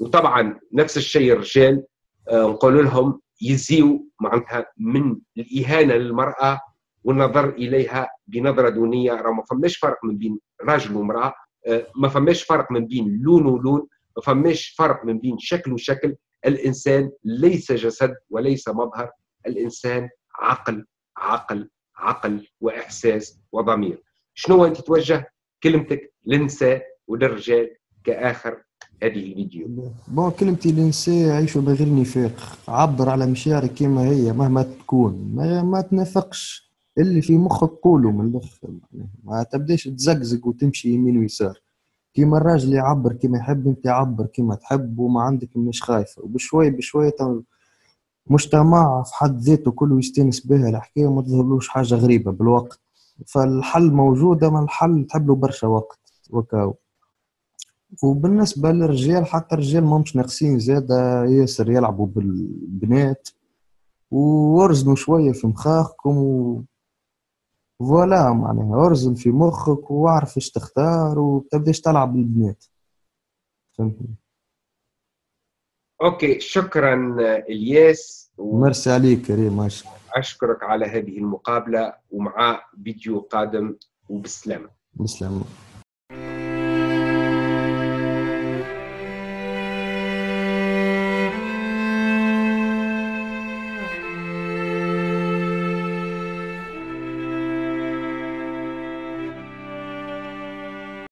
وطبعا نفس الشيء الرجال، آه نقول لهم يزيو معناتها من الاهانه للمراه والنظر اليها بنظره دونيه، راه ما فماش فرق من بين راجل ومراه، آه ما فماش فرق من بين لون ولون، ما فماش فرق من بين شكل وشكل. الانسان ليس جسد وليس مظهر، الانسان عقل عقل عقل واحساس وضمير. شنو انت توجه كلمتك للنساء وللرجال كاخر هذه الفيديو؟ بون كلمتي للنساء، عيشوا بغير نفاق، عبر على مشاعرك كما هي مهما تكون، ما, ما تنافقش اللي في مخك قوله من الاخر، ما تبداش تزقزق وتمشي يمين ويسار. كيما الراجل يعبر كيما يحب، انت عبر كيما تحب وما عندك، مش خايفه. وبشوي بشوي مجتمع في حد ذاته كله يستانس بها الحكايه وما تظهرلوش حاجه غريبه بالوقت، فالحل موجود، اما الحل تحب له برشا وقت وكاو. وبالنسبه للرجال، حتى الرجال ماهمش ناقصين زاده ياسر، يلعبوا بالبنات وارزنوا شويه في مخاخكم و فوالا، معناها ارزن في مخك واعرف ايش تختار ومتبداش تلعب بالبنات، فهمتني؟ اوكي، شكرا الياس و... ميرسي عليك كريم، اشكرك على هذه المقابله، ومع فيديو قادم، وبالسلامه. بالسلامه.